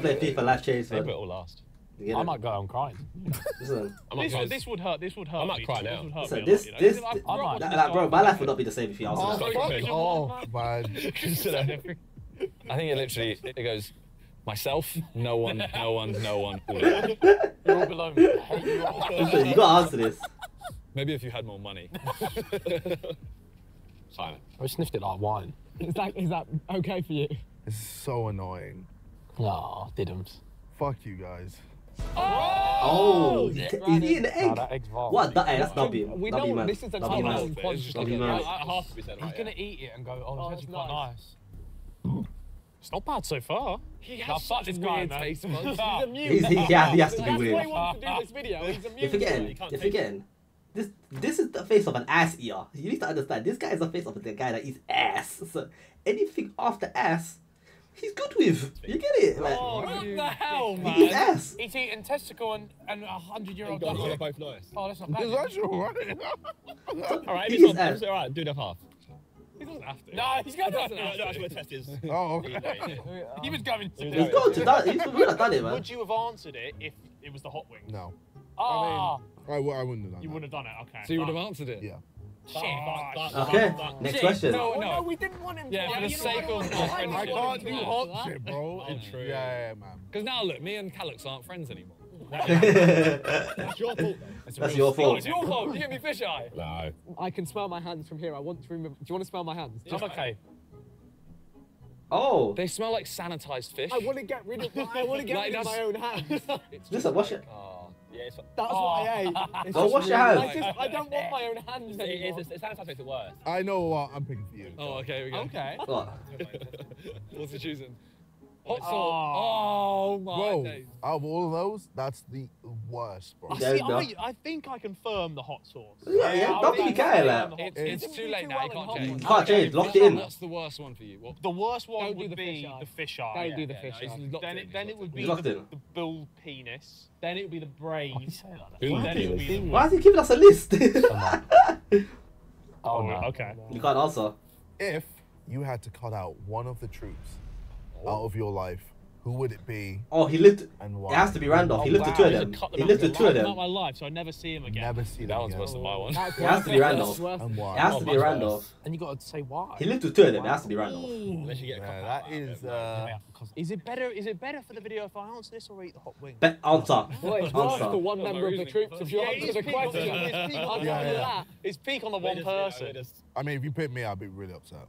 playing FIFA. Life changed, man. Maybe it'll last. You know? I might go on crying. This would hurt. This would hurt. I might cry now. Bro, my life would not be the same if you answered that. Oh, man. I think it goes, myself, no one. You're all below me. You gotta answer this. Maybe if you had more money. Silent. I sniffed it like wine. Is that okay for you? It's so annoying. No, didn't. Fuck you guys. Oh! He's eating the egg! What? Hey, that's W. We know this is a nice thing. It's just like he's gonna eat it and go, oh, that's quite nice. It's not bad so far. He has such a weird taste. Yeah, he has to be weird. You're forgetting. This is the face of an ass eater. You need to understand, this guy is the face of the guy that eats ass. So anything after ass, he's good with. You get it? Like, oh, what the hell, man? He's ass. He's eating testicle and 100-year-old duck. They're both nice. Oh, that's not bad. It's actually all right. All right, it's all right. Do the half. He doesn't have to. No, he's going to have to. No, that's where the test is. Oh, okay. He was going to do it. He's going to do it. He would have done it, man. Would you have answered it if it was the hot wing? No. Ah. I wouldn't have done it. You wouldn't have done it, okay. So you would have answered it? Yeah. Shit. Okay, next question. No, we didn't want him to. Yeah, for the sake of our friendship. I can't do hot shit, bro. True. Yeah, man. Because now, look, me and Calix aren't friends anymore. That's your fault. That's your fault. It's your fault. You give me fish eye. No. I can smell my hands from here. I want to remember. Do you want to smell my hands? I'm okay. Oh. They smell like sanitized fish. I want to get rid of my own hands. Listen, wash it. Yeah, that's what I ate. Well, wash your hands. I don't want my own hands anymore. It sounds like the worst. I know what I'm picking for you. Oh, okay, we go. Okay. What? What's the choosing? Hot sauce. Oh, my days. Out of all of those, that's the worst, bro. See, I think I confirm the hot sauce. Yeah, yeah, don't think you care, lad. It's too late now, you can't change. You can't change, locked it in. What's the worst one for you? What? The worst one would be the fisheye. Don't do the fisheye. Then it would be the bull penis. Then it would be the brains. Why is he giving us a list? Oh, no, okay. You can't answer. If you had to cut out one of the troops out of your life, who would it be? Oh, he lived. And why? It has to be Randolph. He lived to two of them. He lived to two of them. Not my life, so I never see him again. Never see that one's worse than my one. It has to be Randolph. And why? It has to be Randolph. And you got to say why. He lived to two of them. It has to be Randolph. Unless you get a couple. That is. Is it better for the video if I answer this or eat the hot wing? Answer. It's worse for one member of the troops if you answer the question. It's peak on the one person. I mean, if you pick me, I'd be really upset.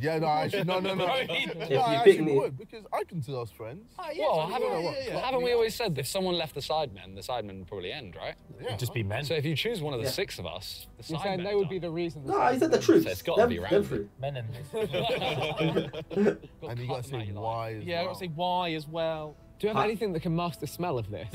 Yeah, no, actually, no. I actually would, because I consider us friends. Well, haven't we always said if someone left the Sidemen would probably end, right? Yeah. It'd just be men. So if you choose one of the six of us, the Sidemen saying they would be the reason. No, he said the truth. So it's got to be random. Men and men. And you got to say why as well. Yeah, I got to say why as well. Do you have anything that can mask the smell of this?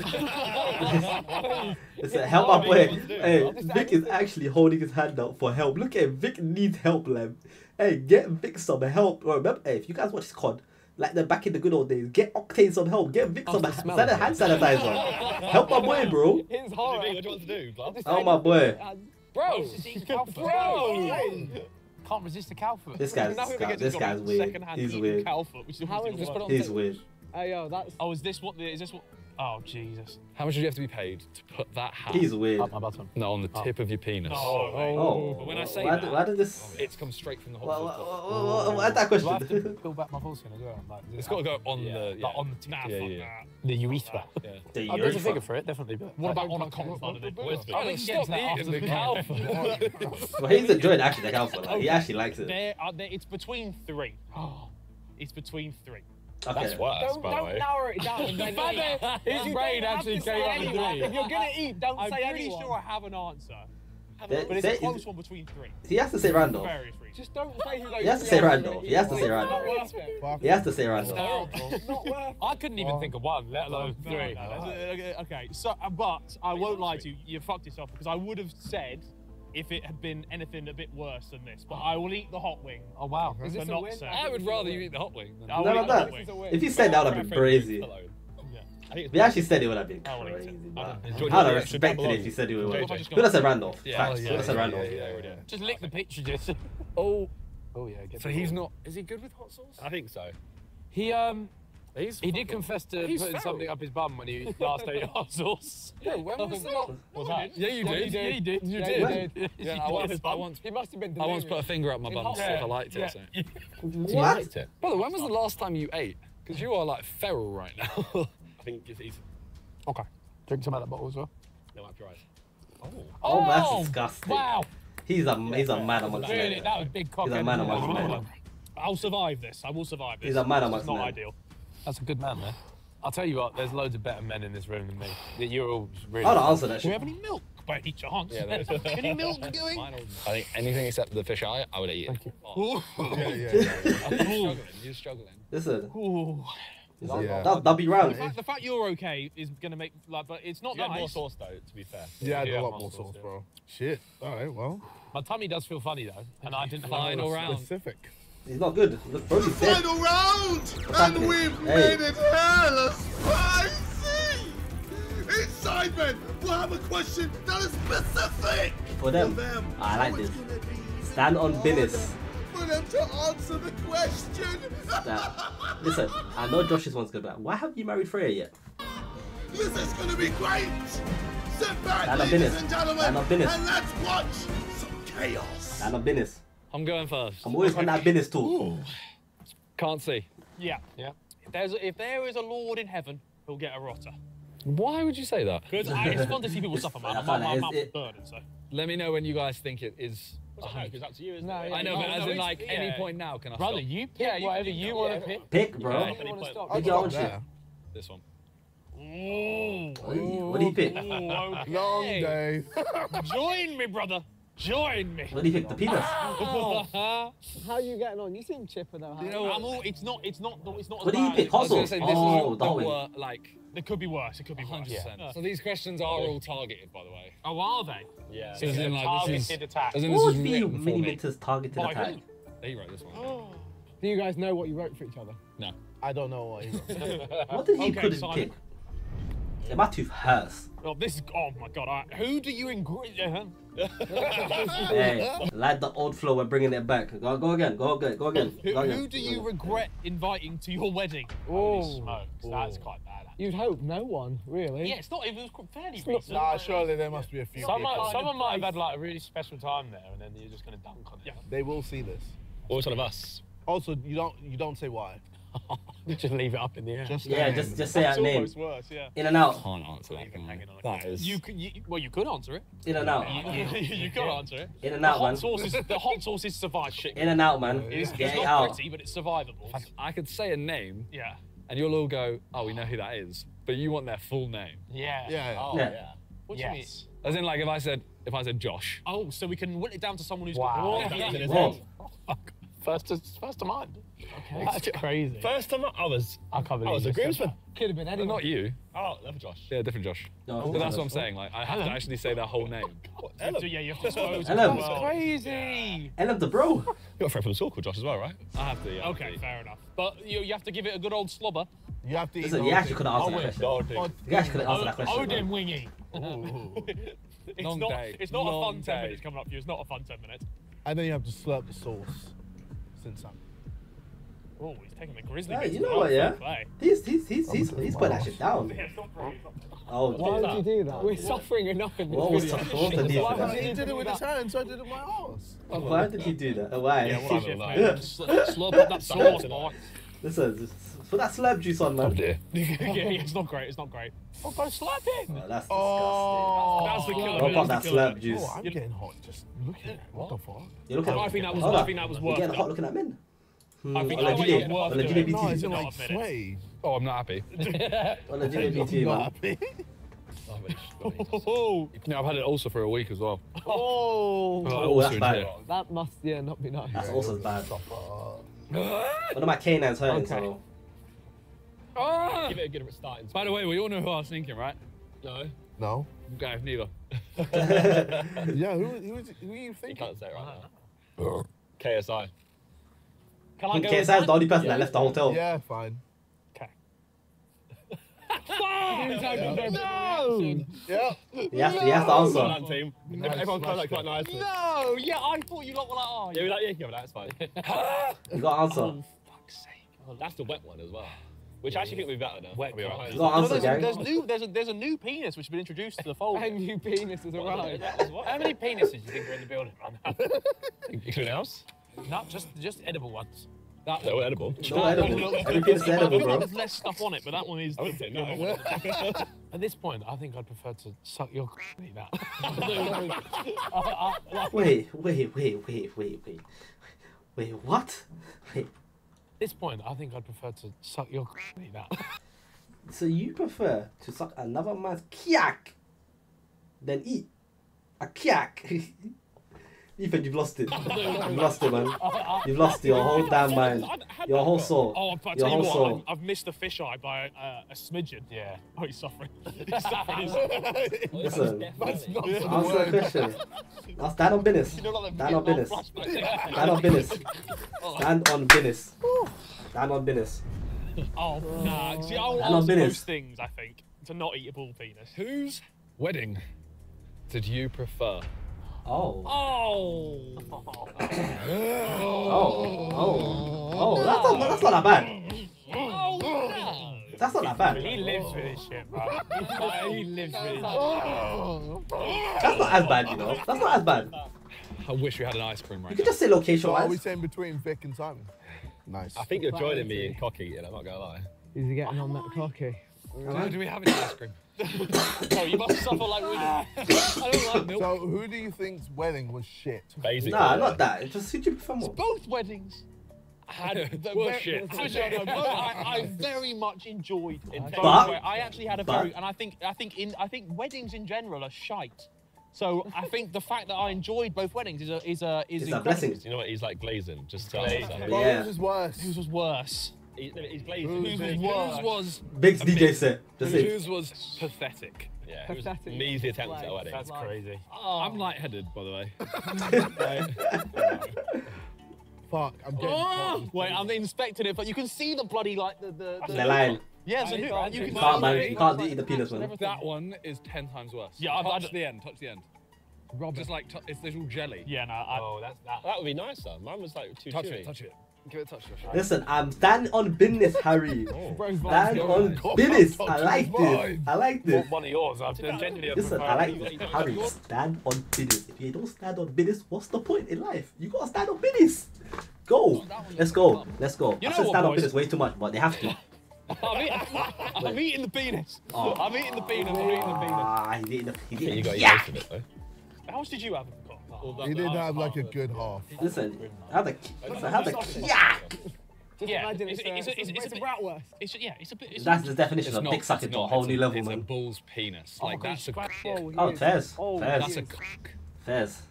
It's a help up way. Hey, Vic is actually holding his hand out for help. Look at him. Vic needs help, lad. Hey, get Vic some help. Remember, hey, if you guys watch this COD, like they're back in the good old days, get Octane some help. Get Vic some hand sanitizer. Help my boy, bro. It's hard. What do you want to do? Help my boy. Bro. Can't resist the cow foot. This guy's weird. He's weird. He's weird. Oh, yo, that's... Oh, is this what... Oh, Jesus. How much do you have to be paid to put that hat... He's weird. Up my bottom. No, on the tip of your penis. Oh. But when I say that... Why did this... It's come straight from the hospital. Well, add that question. Do I have to peel back my foreskin as well? Like, it's got to go on the... Yeah. Like, on the tip. The urethra. Yeah. The urethra. There's a figure for it, definitely. But what about on a cock? Oh, they stopped eating the cow foot. Well, he's enjoying actually the cow foot. He actually likes it. It's between three. It's between three. Okay. That's worse, by the way. Don't narrow it down. The fact that his brain actually came up with three. If you're going to eat, don't say anyone. I'm pretty sure I have an answer. But it's a close one between three. He has to say Randolph. Just don't say who those. He has to say Randolph. He has to say Randolph. He has to say Randolph. I couldn't even think of one, let alone three. Okay, so, but I won't lie to you. You fucked yourself because I would have said if it had been anything a bit worse than this, but I will eat the hot wing. Oh, wow. Is this a win? I would rather you eat the hot wing. No, no, no. If you said that, would have been crazy. We actually said it would have been crazy. I'd have respected it if you said it would have been. But that's a Randolph. That's a Randolph. Just lick the picture, just. Oh. Oh, yeah. So he's not. Is he good with hot sauce? I think so. He did confess to putting something up his bum when he last ate hot sauce. Yeah, when was that? Yeah, you did. Yeah, you did. You did. Yeah, I must have been. I once put a finger up my bum to see if I liked it. What? Brother, when was the last time you ate? Because you are like feral right now. I think it's Ethan. Okay. Drink some out of that bottle as well. No, I'm dry. Oh, that's disgusting. Wow. He's a man amongst men. That was big cock. He's a man amongst men. I'll survive this. I will survive this. He's a man amongst men. Not ideal. That's a good man, man. I'll tell you what, there's loads of better men in this room than me. You're all really... I'll answer that shit. Do we have any milk by any chance? Yeah, any milk going? I think anything except the fish eye, I would eat it. Thank you. Oh. Yeah. You're struggling. Listen. Ooh. Yeah. That'll be round. The fact you're okay is gonna make, like, but it's not that more sauce though. To be fair, yeah, I do a lot more sauce, bro. Shit. All right, well. My tummy does feel funny though, and I didn't lie all round. Specific. He's not good. Final round! And we've made it hella spicy! Inside men will have a question that is specific! For them. I like this. Stand on business. For them to answer the question! Listen, I know Josh's one's gonna be like, why haven't you married Freya yet? This is gonna be great! Sit back, ladies and gentlemen, and let's watch some chaos! Stand on business. I'm going first. I'm always on that business talk. Can't see. Yeah. If there is a Lord in heaven, he'll get a rotter. Why would you say that? Because it's fun to see people suffer, man. My mouth is burning, so. Let me know when you guys think it is. It's up to you, isn't it? I know, but as in, like, any point now, can I stop? Brother, you pick whatever you want to pick. Pick, bro. Pick, bro. This one. What do you pick? Okay. Long day. Join me, brother. Join me. What do you pick? The penis. How are you getting on? You seem chipper though. You know, I'm all, it's not. What do you pick? Hustle. Oh, Darwin. Like, it could be worse. It could be 100%. Yeah. So these questions are all targeted, by the way. Oh, are they? Yeah. So in, like, targeted attack. What would be MiniMinter's targeted attack? They wrote this one. Oh. Do you guys know what you wrote for each other? No. I don't know what he wrote. What did he put in pick? Yeah, my tooth hurts. Oh, this is, oh my God. Who do you agree? Hey, like the old flow, we're bringing it back. Go again. Who do you regret inviting to your wedding? Oh, that's quite bad. Actually. You'd hope no one, really. Yeah, it's not even fairly recent. Nah, surely there must be a few. Someone might have had like a really special time there, and then you're just going to dunk on it. Yeah. They will see this. Or it's one of us. Also, you don't say why. Just leave it up in the air. Just say our name. Worse, yeah. In and out. I can't answer that. That is... you could answer it. In and out. You could answer it. In and out, man. The hot sauce is survive shit. In and out, man. It's not pretty, but it's survivable. I could say a name. Yeah. And you'll all go, oh, we know who that is. But you want their full name. Yeah. Yeah. Oh, yeah. What do you mean? As in, like, if I said Josh. Oh, so we can whittle it down to someone who's got... Wow. First to mind. Okay. That's crazy. First time I was. I can't believe I was a groomsman. Could have been anyone. Not you. Oh, different Josh. Yeah, different Josh. No, but that's what I'm saying. Like, I have to actually say their whole name. So, yeah, you have to expose them. That's crazy. Elem the bro. You got a friend from the school called Josh as well, right? I have to. Yeah. Okay, fair enough. But you have to give it a good old slobber. You have to. Listen, you actually couldn't answer that question. You actually couldn't answer that question. Odin Wingy. It's not a fun 10 minutes coming up for you. It's not a fun 10 minutes. And then you have to slurp the sauce. Since I'm... Oh, he's taking the grizzly. Hey, you know what, yeah? He's putting that shit down. Oh, why did you do that? We're suffering enough in this video. He did it with his hands, so I did it with my arse. Why did you do that? Why? Yeah, whatever. Slurp up that sauce, boy. Listen, just put that slurp juice on, man. Oh, dear. It's not great, it's not great. Oh, go slurp it! No, that's disgusting. That's the killer. Don't pop that slurp juice. Oh, I'm getting hot just looking at it. What the fuck? I think that was worth it. You're getting hot looking at men. I think that was worth it. No, it's like sway. Oh, I'm not happy. On the GBT, man. No, I've had an ulcer for a week as well. Oh, that's bad. That must, yeah, not be nice. That's also bad. One of my canines hurting, so... Give it a good start. By the way, we all know who I was thinking, right? No. No? Okay, neither. Yeah, who are you thinking? You can't say it right now. KSI. Can I go KSI is the only person that left the hotel. Yeah, fine. Okay. No! Yeah. He has to answer. On that team. No, everyone kind of like quite nicely. No! Yeah, I thought you lot were like, oh. Yeah, we're like, yeah, that's fine. You got to answer. Oh, fuck's sake. Oh, that's the wet one as well. Which I actually think would be better now. There's a new penis which has been introduced to the fold. A new penis has arrived. How many penises do you think are in the building right now? Including us? No, just edible ones. That one. Edible. No edible. Every penis is edible, bro. There's less stuff on it, but that one is... I wouldn't say no. At this point, I think I'd prefer to suck your c***y that. Wait, what? Wait. At this point, I think I'd prefer to suck your like that. So you prefer to suck another man's kiak than eat a kiak? Ethan, you've lost it. You've lost it, man. You've lost your whole damn mind. Your whole soul. Oh, but your whole soul. I've missed the fisheye by a smidgen. Yeah. Oh, he's suffering. He's suffering. Listen, that's not answer the question. Now stand on business. Stand on business. Stand on business. Stand on business. Stand on business. Oh, nah. See, I want those things, I think, to not eat a bull penis. Whose wedding did you prefer? Oh. Oh. Oh. That's not that bad. Oh, no. That's not that bad. He lives with his shit, bro. He lives with his shit. That's not as bad, you know. That's not as bad. I wish we had an ice cream right now. You could just say location-wise. What are we saying between Vic and Simon? Nice. I think you're joining me in cocky, and I'm not going to lie. Is he getting on that cocky? Do we have any ice cream? Oh, you must suffer like we do. I don't like milk. So, who do you think's wedding was shit? Basically, nah, not that. It's just who do you prefer more? It's both weddings. had the bullshit. I very much enjoyed it. I actually had a very, and I think weddings in general are shite. So I think the fact that I enjoyed both weddings is a blessing. You know what? He's like glazing. Just tell us. Yeah. Whose was worse? Whose was worse? He's glazing. Whose was Big's DJ set? Whose was pathetic? Yeah, it was an easy attempt at a wedding. That's crazy. Oh. I'm lightheaded, by the way. Fuck, I'm getting wait, I'm inspecting it, but you can see the bloody, like, the line. Yeah, so you can't eat the penis one. That one is 10 times worse. Yeah, touch the end. Rob, just like, it's all jelly. Yeah, no. That would be nicer. Mine was like too chewy. Touch it. Give it a touch, Josh. Listen, I'm standing on business, Harry. Stand on business. I like this. I like this. One of yours. Listen, I like this. Harry, stand on business. If you don't stand on business, what's the point in life? You gotta stand on business. Go. Let's go. Let's go. I said stand on business way too much, but they have to. I'm eating the penis. I'm eating the penis. I'm eating the penis. You got your most of it though. How much did you have? He didn't have like a good half. Listen, it's a bratwurst. That's the definition of dick sucking to a whole new level, man. It's a bull's penis. Like that's a crack. Oh, Fez. That's a crack. Fez.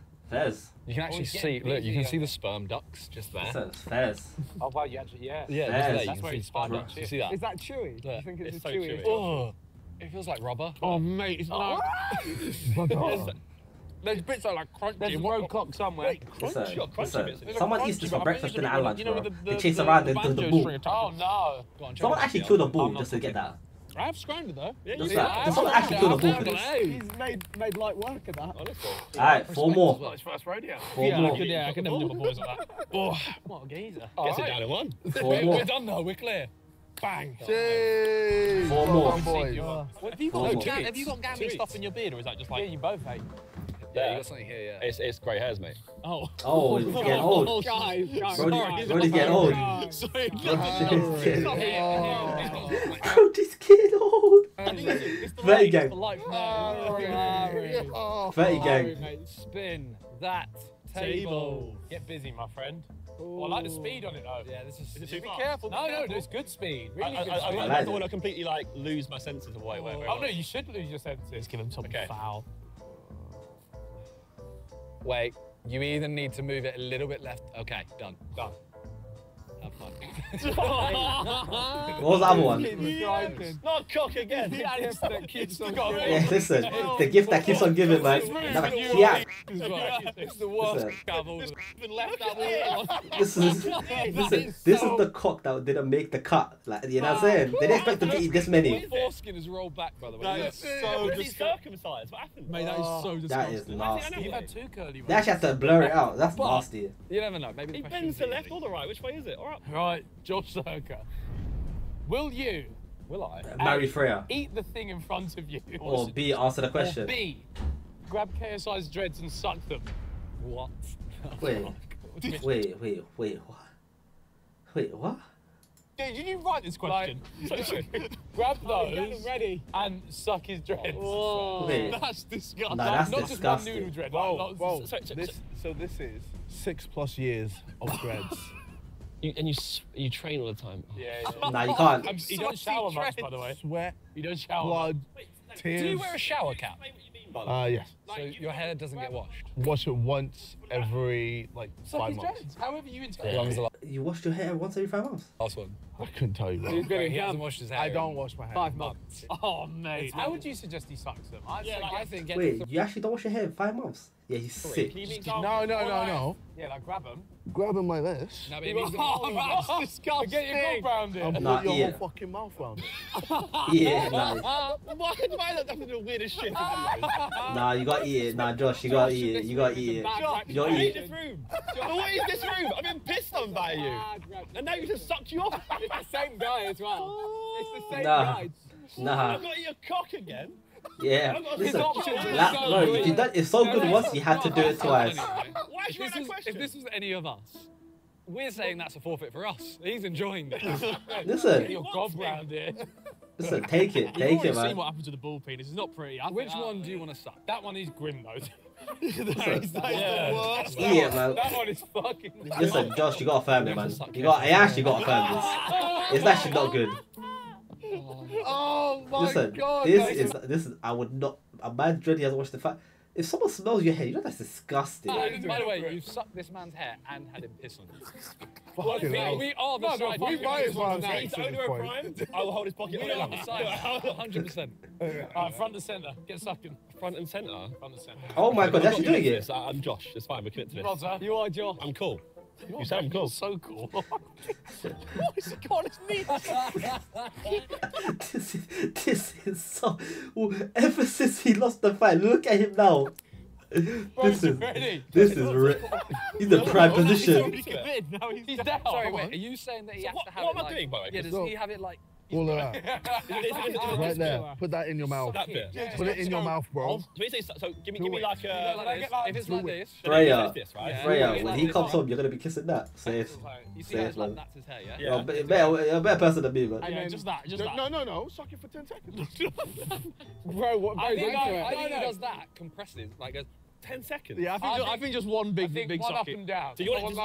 You can actually see. Look, you can see the sperm ducts just there. That's Fez. Oh wow, yeah, yeah. Yeah, that's where sperm ducts. You see that? Is that chewy? I think it's chewy. Oh, it feels like rubber. Oh mate, it's not. There's bits that are like crunchy. There's road cock somewhere. Wait, crunchy bits. Someone eats this for breakfast and at lunch, bro. They chase around the ball. Oh no. Someone actually killed a ball just to get that. I have scrambled though. Yeah, someone actually killed a ball for this. He's made light work of that. Alright, four more. Four more. Yeah, I could never do my boys like that. Oh, what a geezer. Gets it down in one. We're done though, we're clear. Bang! Jeez. Four more. Have you got gammy stuff in your beard or is that just like... Yeah, you both hate. Yeah, you got something here, yeah. It's grey hairs, mate. Oh. Oh, you get old. Oh, guys, Brody's getting old. Sorry, Brody's getting old. 30 game. 30 game. Spin that table. Get busy, my friend. Oh, I like the speed on it though. Yeah, this is too careful. No, it's good speed. Really good speed. I don't want to completely like lose my senses away. Oh no, you should lose your senses. Let's give him something foul. Wait, you either need to move it a little bit left. Okay, done. Have fun. What was the other one? Yes. Not cock again. Listen, the gift that keeps on giving, mate. It's the worst. This is the cock that didn't make the cut. Like, you know what I'm saying? They didn't expect them to eat this many. Foreskin is rolled back, by the way. That is so circumcised. What happened? Mate, that is so disgusting. That is nasty. You had two curly ones. They actually have to blur it out. That's nasty. You never know. Maybe he bends the left or the right. Which way is it? Right, Josh Zerkaa. Will I? Marry Freya. Eat the thing in front of you. Or B, answer the question. Or B, grab KSI's dreads and suck them. What? Wait, what? Dude, you didn't write this question. Like, grab those and suck his dreads. Whoa. Wait. That's disgusting. Nah, that's not disgusting. Not just one noodle dread. Whoa. So this is 6+ years of dreads. You train all the time. Yeah. Nah, you can't. You don't shower much, by the way. Sweat, you don't shower. Blood, tears. Do you wear a shower cap? Yes. So your hair doesn't get washed? Wash it once every, like, 5 months. However you interpret it. You washed your hair once every 5 months? Last one. I couldn't tell you that. He hasn't washed his hair. I don't wash my hair. 5 months. Oh, mate. How would you suggest he sucks them? I think... Wait, you actually don't wash your hair in 5 months? Yeah, he's sick. No. Yeah, like, grab him. Grab him like this. No, but it means... Oh, that's disgusting. Get your mouth round it. And put your whole fucking mouth round it. Yeah, nah. Why did I look after the weirdest shit? Nah, you gotta eat it. Nah, Josh, you gotta eat it. You gotta eat it. You gotta eat it. What is this room? I've been pissed on by you. And now you just sucked you off. It's the same guy as well. It's the same guy. Nah. I've got your cock again. Yeah, listen, it's so good once, you had to do it twice. If this was any of us, we're saying that's a forfeit for us. He's enjoying this. Listen. Get your gob round here. Listen, take it, man. You've seen what happened to the ball penis. It's not pretty. Which one do you want to suck? That one is grim, though. Yeah, man. That one is fucking... Listen, Josh, you gotta firm it, man. You actually gotta firm this. It's actually not good. Oh my god. This is... I would not... A man dreadly hasn't watched the fact... If someone smells your hair, you know that's disgusting. By the way, you've sucked this man's hair and had him piss on you. We are the side. We might as well. He's owner of Brian. I will hold his pocket. We are the side. 100%. Front and centre. Get stuck in. Front and centre. Front and centre. Oh my god, that's you doing it. I'm Josh. It's fine. We're committed to this. You are Josh. I'm cool. You sound cool. So cool. What is it on his knees? This is so... Ever since he lost the fight, look at him now. This is... He's in a prime position. He's down. Sorry, wait, are you saying that he has to have it like... What am I doing, by the way? Yeah, does he have it like... All of that. Right there. Put that in your mouth. That bit. Yeah, put it in your mouth, bro. So give me like a... If it's like this... Freya, when he comes home, you're going to be kissing that. Safe. You see how his lad that's his hair, yeah? You're a better person than me, man. Yeah, just that. No. Suck it for 10 seconds. Bro, what... I think he does that, compresses, like goes... 10 seconds. Yeah, I think just one big one socket. Up and down. So you want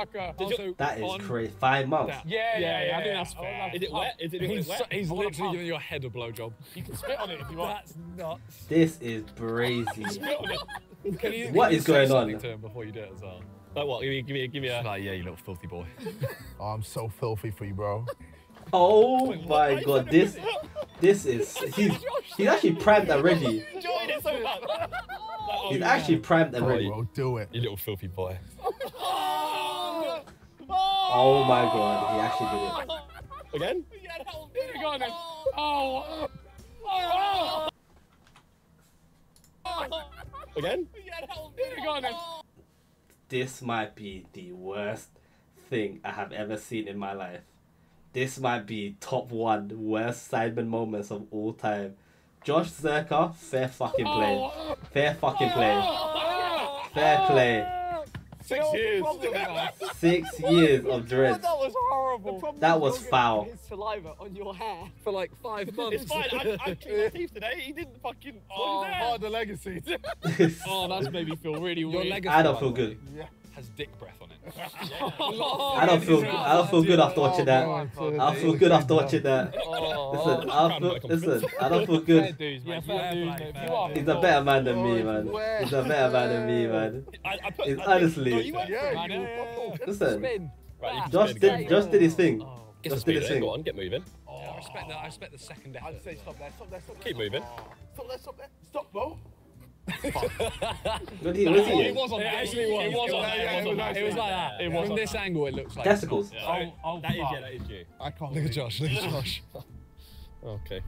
that is crazy. 5 months. Yeah. I think that's fair. Is it wet? Is it wet? He's literally giving your head a blowjob. You can spit on it if you want. That's nuts. This is brazy. Spit on it. What is going on? To him before you do it as well. Like what? Give me a. Like, yeah, you little filthy boy. Oh, I'm so filthy for you, bro. Oh my god, this is he's actually primed already. He's actually primed already. Bro, do it. You little filthy boy. Oh my god, he actually did it. Again? Oh. Again? This might be the worst thing I have ever seen in my life. This might be top 1 worst Sidemen moments of all time. Josh Zerkaa, fair fucking play. Fair play. 6 years. 6 years of dread. That was horrible. That was foul. His saliva on your hair for like 5 months. It's fine. I cleaned my teeth today. He didn't fucking. Oh, part of the legacy. Oh, that's made me feel really weird. I don't feel good. Yeah. Has dick breath on it. Yeah. I don't feel good after watching that. I feel good after watching that. Listen, I don't feel good. He's a better man than me, man. He's a better man than me, man. He's honestly. Listen, Josh did his thing. Just did his thing. Go on, get moving. I respect that. I respect the second effort. I'd say stop there. Keep moving. Stop there. Stop, bro. It was like that. It was from this angle, it looks like testicles. Yeah. That is you. I can't look at Josh. Okay.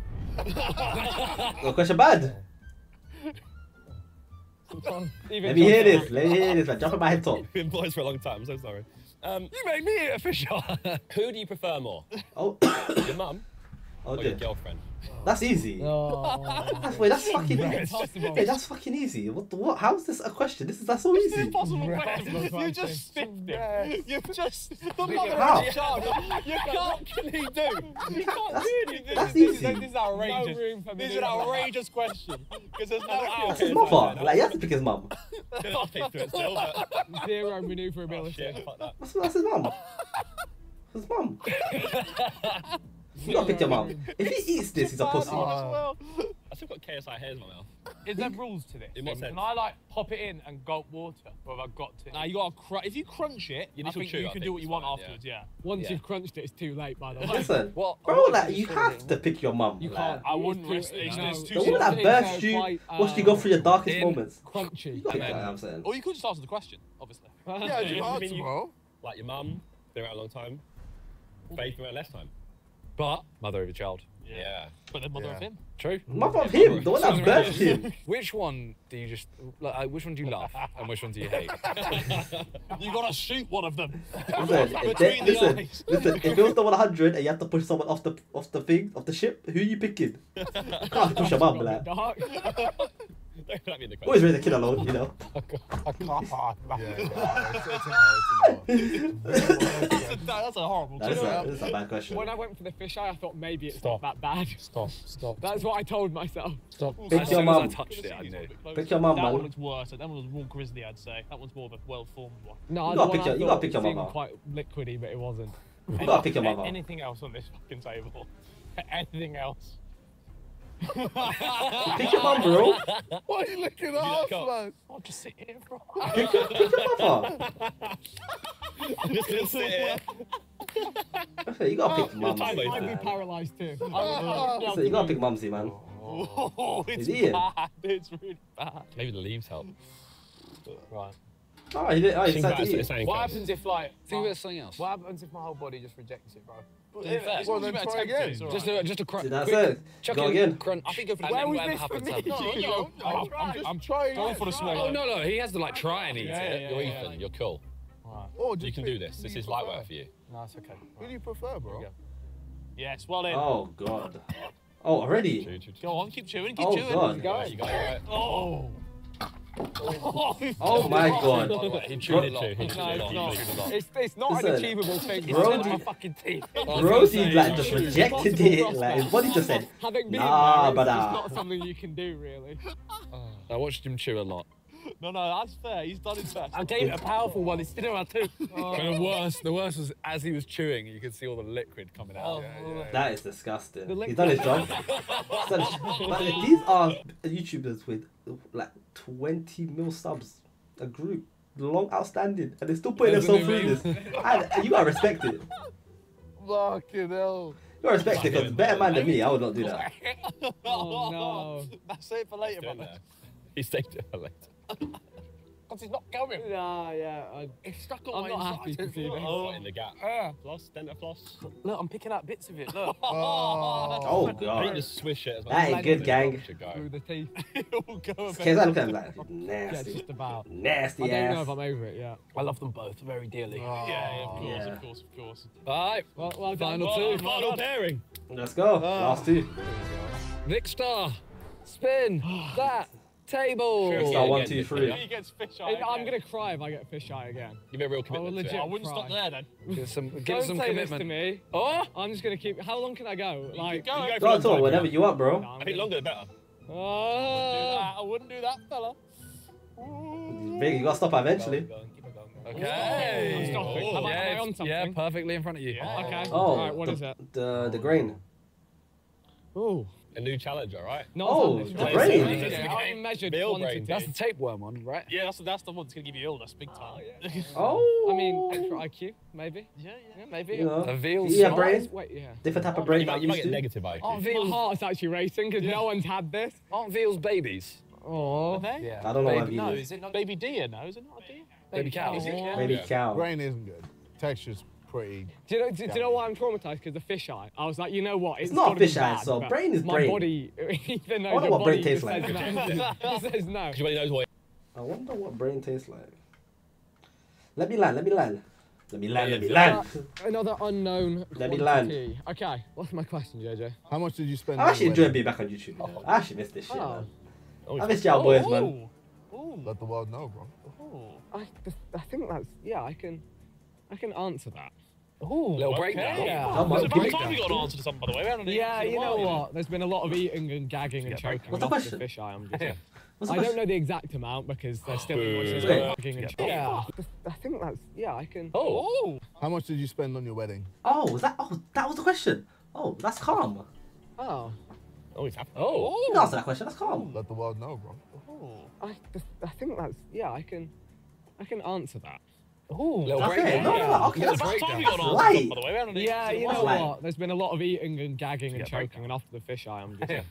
No question bad. Let me hear this. Like, jumping my head top. We've been boys for a long time. I'm so sorry. You made me eat a fish. Who do you prefer more? Oh, your mum. Or your girlfriend. That's easy. Oh. That's fucking easy. Hey, that's fucking easy. What? How is this a question? That's so easy. It's impossible question. You just stiffed it. You just... The mother of the child. You can't do anything. That's easy. This is outrageous. No room for me. This is an outrageous question. Because there's no out. That's his mother. Like, you have to pick his mum. Zero maneuverability. That's his mum. His mum. You gotta pick your mum. If he eats this, he's a pussy. I still got KSI hairs in my mouth. Is there rules to this? Can I like pop it in and gulp water? Or have I got to? Now you gotta crunch. If you crunch it, I think you can do what you want afterwards. Yeah. Once you've crunched it, it's too late. By the way. Listen, bro, like you have to pick your mum. You can't. I wouldn't risk it. The woman that burst you, watched you go through your darkest moments. Crunchy. I'm saying. Or you could just answer the question, obviously. Yeah, you answer, bro. Like your mum, been around a long time. Faith been around less time. But mother of a child. Yeah. But the mother of him. True. Mother of him. The one that birthed him. Which one do you just like? Which one do you love and which one do you hate? You gotta shoot one of them. Listen. If it was the 100 and you have to push someone off the ship, who are you picking? You can't push your mum, like. Always raise the kid alone, you know. I can't. Yeah, it's a That's a horrible question. That's a bad question. When I went for the fisheye, I thought maybe it's not that bad. Stop. That's what I told myself. Stop. Pick your mum. Pick your mum, man. That one looks worse. That one was more grisly, I'd say. That one's more of a well-formed one. No, you gotta pick your mum. It seemed quite liquidy, but it wasn't. You gotta pick your mum. Anything else on this fucking table? Anything else? Pick your mum, bro. Why are you looking at us, man? I'll just sit here, bro. Pick your mum up. I'm just gonna sit here. You gotta pick mum. I'd be paralysed too. So you gotta pick mumsy, man. Oh, it's bad. It's really bad. Maybe the leaves help. Right. Oh, it's what happens if, like, think about something else? What happens if my whole body just rejects it, bro? Well, then try again. Just a crunch. Go again. I think if whatever happens, I'm trying. Go for the swallow. Oh, no, no. He has to, like, try and eat it. You're Ethan. You're cool. You can do this. This is light work for you. No, it's okay. Who do you prefer, bro? Yes, well in. Oh, God. Oh, already? Go on, keep chewing, keep chewing. Oh, God. You got it. Oh. Oh my God! He chewed it too. It's not an achievable thing. It's in my fucking teeth. Brody like just rejected it. Like his body just said, "Nah, but it's not something you can do, really." I watched him chew a lot. No, that's fair. He's done his best. I gave it a powerful one. It's still in my tooth. The worst was as he was chewing, you could see all the liquid coming out. Oh, yeah. That is disgusting. He's done his job. These are YouTubers with like 20 mil subs a group, long outstanding, and they're still putting themselves through this. You gotta respect it. Fucking hell. You're respected because better man than me. I would not do that. Oh no. That's it for later, brother. He saved it for later. Because he's not going. Nah, yeah. It's stuck on my happy to see this. Oh. In the gap. Floss, dental floss. Look, I'm picking out bits of it, look. Oh, God. I need to swish it as well. That ain't good, gang. Through the teeth. It'll go about. Because I look at him like, nasty. Yeah, just about. Nasty ass. I don't know if I'm over it, yeah. I love them both very dearly. Oh. Yeah, of course. All right. Well, final two. Final pairing. Let's go. Last two. Vickstar. Spin. That. Table. Star 1, 2, 3. He gets fish eye. I'm gonna cry if I get fish eye again. Give me a real commitment. I wouldn't stop there then. Give some commitment this to me. Oh, I'm just gonna keep. How long can I go? Like, go whenever you want, bro. No, I think longer the better. I wouldn't do that, fella. Big, you gotta stop eventually. Keep going. Okay. I'm stopping. Am I on something? Yeah, perfectly in front of you. Yeah. Okay. Oh, right, what is it? The grain. Oh. A new challenge, all right? The brain. That's the tapeworm one, right? Yeah, that's the one that's going to give you illness big time. Oh, yeah. I mean, extra IQ, maybe. Yeah, maybe. A veal. Yeah, brain. Wait, yeah. Different type of brain. You might get negative IQ. My heart's actually racing because no one's had this. Aren't veals babies? Oh. Are they? Yeah. I don't know what veal is. Is it not baby deer? No, is it not a deer? Baby cow. Baby cow. Brain isn't good. Texture's pretty. Do you know why I'm traumatized? Because the fish eye. I was like, you know what? It's not fish eye, so brain is brain. My body, even though I wonder what brain tastes like. He says no. I wonder what brain tastes like. Let me land. Another unknown. Let me land. Okay, what's my question, JJ? How much did you spend? I actually enjoyed being back on YouTube. Oh. I actually missed this shit, man. I missed y'all boys, man. Let the world know, bro. Oh. I think that's, yeah, I can answer that. Oh, little breakdown. Yeah. It's about time we got an answer to something, by the way. Yeah, you know what? There's been a lot of eating and gagging and choking. What's the question? Fish eye, I don't know the exact amount because there's still gagging and choking. Yeah. I think that's, yeah, I can. Oh. How much did you spend on your wedding? Oh, was that? Oh, that was the question. Oh, that's calm. Oh. Oh, it's happening. Oh. You can answer that question. That's calm. Let the world know, bro. Oh. I think that's, yeah, I can answer that. Oh, okay. Okay, that's light. Yeah, you know what? There's been a lot of eating and gagging and choking, and after the fish eye, I'm just.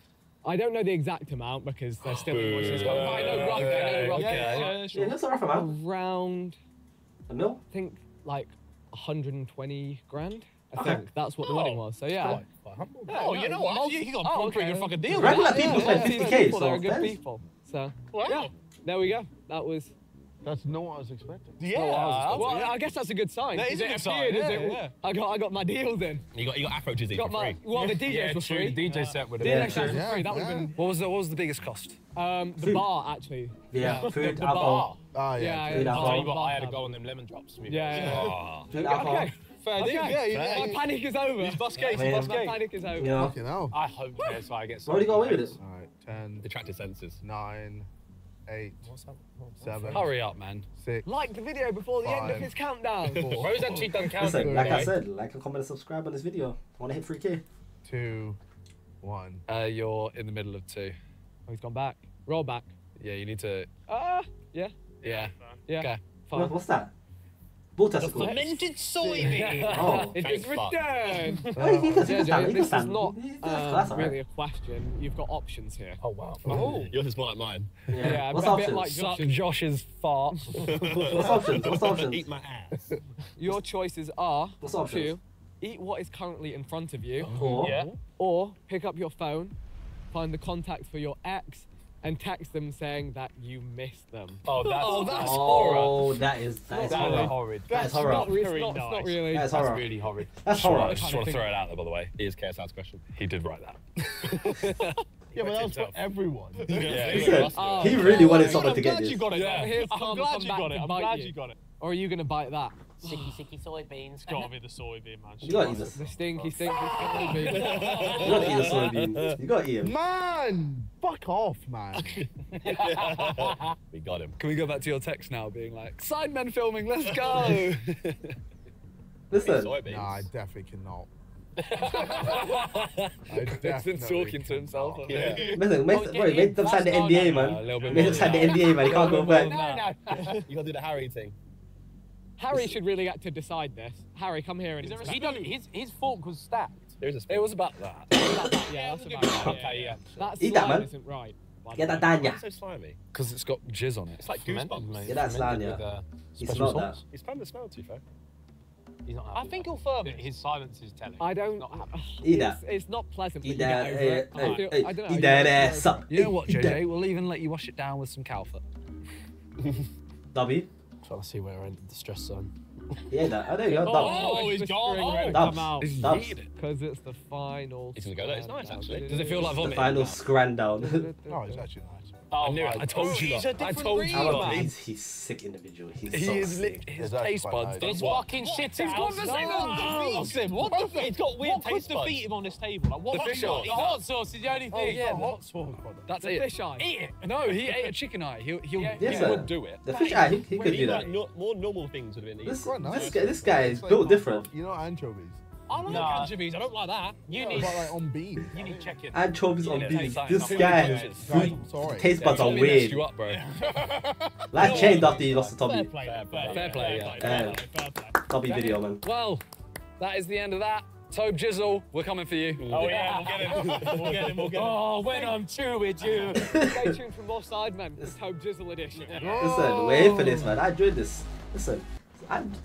I don't know the exact amount because there's still. Around. A mil? I think like 120 grand. I think that's what the wedding was. So yeah. Oh, you know what? You got a pretty good fucking deal. Regular people spend 50k, so they're good people. So yeah, there we go. That was. That's not what I was expecting. Yeah, I guess that's a good sign. That is a good sign. Yeah. I got my deal then. You got Afro Jizzy for free. Well, the DJs were free. The DJ set would have been free. That would have been. What was the biggest cost? The bar actually. Yeah, food, alcohol. Oh yeah. I had a go on them lemon drops. Yeah. Food, alcohol. Fair okay. Yeah, my panic is over. He's bus case. Yeah, my panic is over. Yeah. Fucking hell. I hope KSI gets. Already got away with it. All right, 10. Attracted sensors. 9, 8. What's up? What's 7. Hurry up, man. 6. Like the video before 5, the end of his countdown. 4. Rose actually done countdown. Like I said, like and comment and subscribe on this video. I want to hit 3K. 2, 1. You're in the middle of 2. Oh, he's gone back. Roll back. Yeah, you need to. Yeah. Okay. Fine. What's that? Bull testicle. Fermented soybean. Oh, it's returned. This is not really a question. You've got options here. Oh wow. Oh. Yours is more like mine. Yeah. What's options? A bit like Josh's fart. What's options? What's options? Eat my ass. Your choices are. What's options? 2, eat what is currently in front of you. Or. Yeah. Or pick up your phone, find the contact for your ex, and text them saying that you miss them. Oh, that's horror. Oh, that is horrid. That's horror. It's not really. That's really horrid. That's horror. I just want to throw it out there, by the way. It is KSI's question. He did write that. Yeah, but that was for everyone. He really wanted someone to get this. I'm glad you got it. I'm glad you got it. I'm glad you got it. Or are you going to bite that? Sticky soybeans. Gotta be the soybean, man. You gotta eat the stinky soybean. You gotta eat the soybean. You gotta eat him. Man! Fuck off, man. We got him. Can we go back to your text now being like, Sidemen filming, let's go! Listen. Nah, I definitely cannot. He's talking to himself. Yeah. Listen, make them sign the NDA, man. Make them sign the NDA, man. You can't go back. No. You gotta do the Harry thing. Harry should really get to decide this. Harry, come here and his fork was stacked. There is a spoon. It was about that. Yeah, that's about that. Okay, yeah. That slime isn't right. Get that down, yeah. It's so slimy. Because it's got jizz on it. It's like goosebumps. Get that slime, yeah. He's smelled that. He's found the smell too, though. He's not happy. I think he'll firm it. His silence is telling. I don't. Eat that. It's not pleasant. Eat that. I don't know. Eat that. Suck. You know what, JJ? We'll even let you wash it down with some Calfreezy. W. Trying to see where I ended the stress zone. Yeah, that. I know you're he's gone. Because it's the final. It's gonna go. It's nice actually. Does it feel like vomit? The final scran down. No, it's actually nice. Oh, I knew it. I told you. I told you. He's sick individual. He is. His taste buds. It's fucking shit. He's gone for something. What the? He's got weird taste buds. What could defeat him on this table? Like what? The fish eye. The hot sauce is the only thing. Yeah, the hot sauce. That's it. Fish eye. Eat it. No, he ate a chicken eye. He would do it. The fish eye. He could do that. More normal things would have been eaten. This guy is built different. You know anchovies. I don't like anchovies, I don't like that. You need chicken. Anchovies on beans. This guy, taste buds are weird. Life changed after you lost to Tobby. Fair play. Tobby video, man. Well, that is the end of that. Tobjizzle, we're coming for you. Oh yeah, we'll get him. Oh, when I'm through with you. Stay tuned for more Sidemen, this Tobjizzle edition. Listen, we're here for this, man. I enjoyed this. Listen.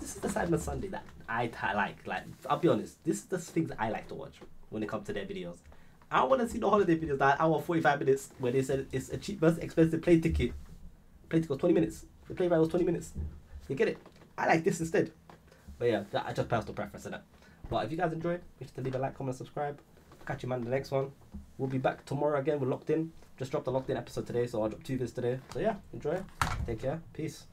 This is the Sidemen Sunday that I like. I'll be honest, this is the things I like to watch when it comes to their videos. I want to see the holiday videos that hour 45 minutes where they said it's a cheap versus expensive plane ticket. Plane ticket was 20 minutes. The plane ride was 20 minutes. You get it? I like this instead. But yeah, I just personal preference in that. But if you guys enjoyed, make sure to leave a like, comment, and subscribe. Catch you man in the next one. We'll be back tomorrow again. We're locked in. Just dropped the locked in episode today, so I'll drop 2 vids today. So yeah, enjoy. Take care. Peace.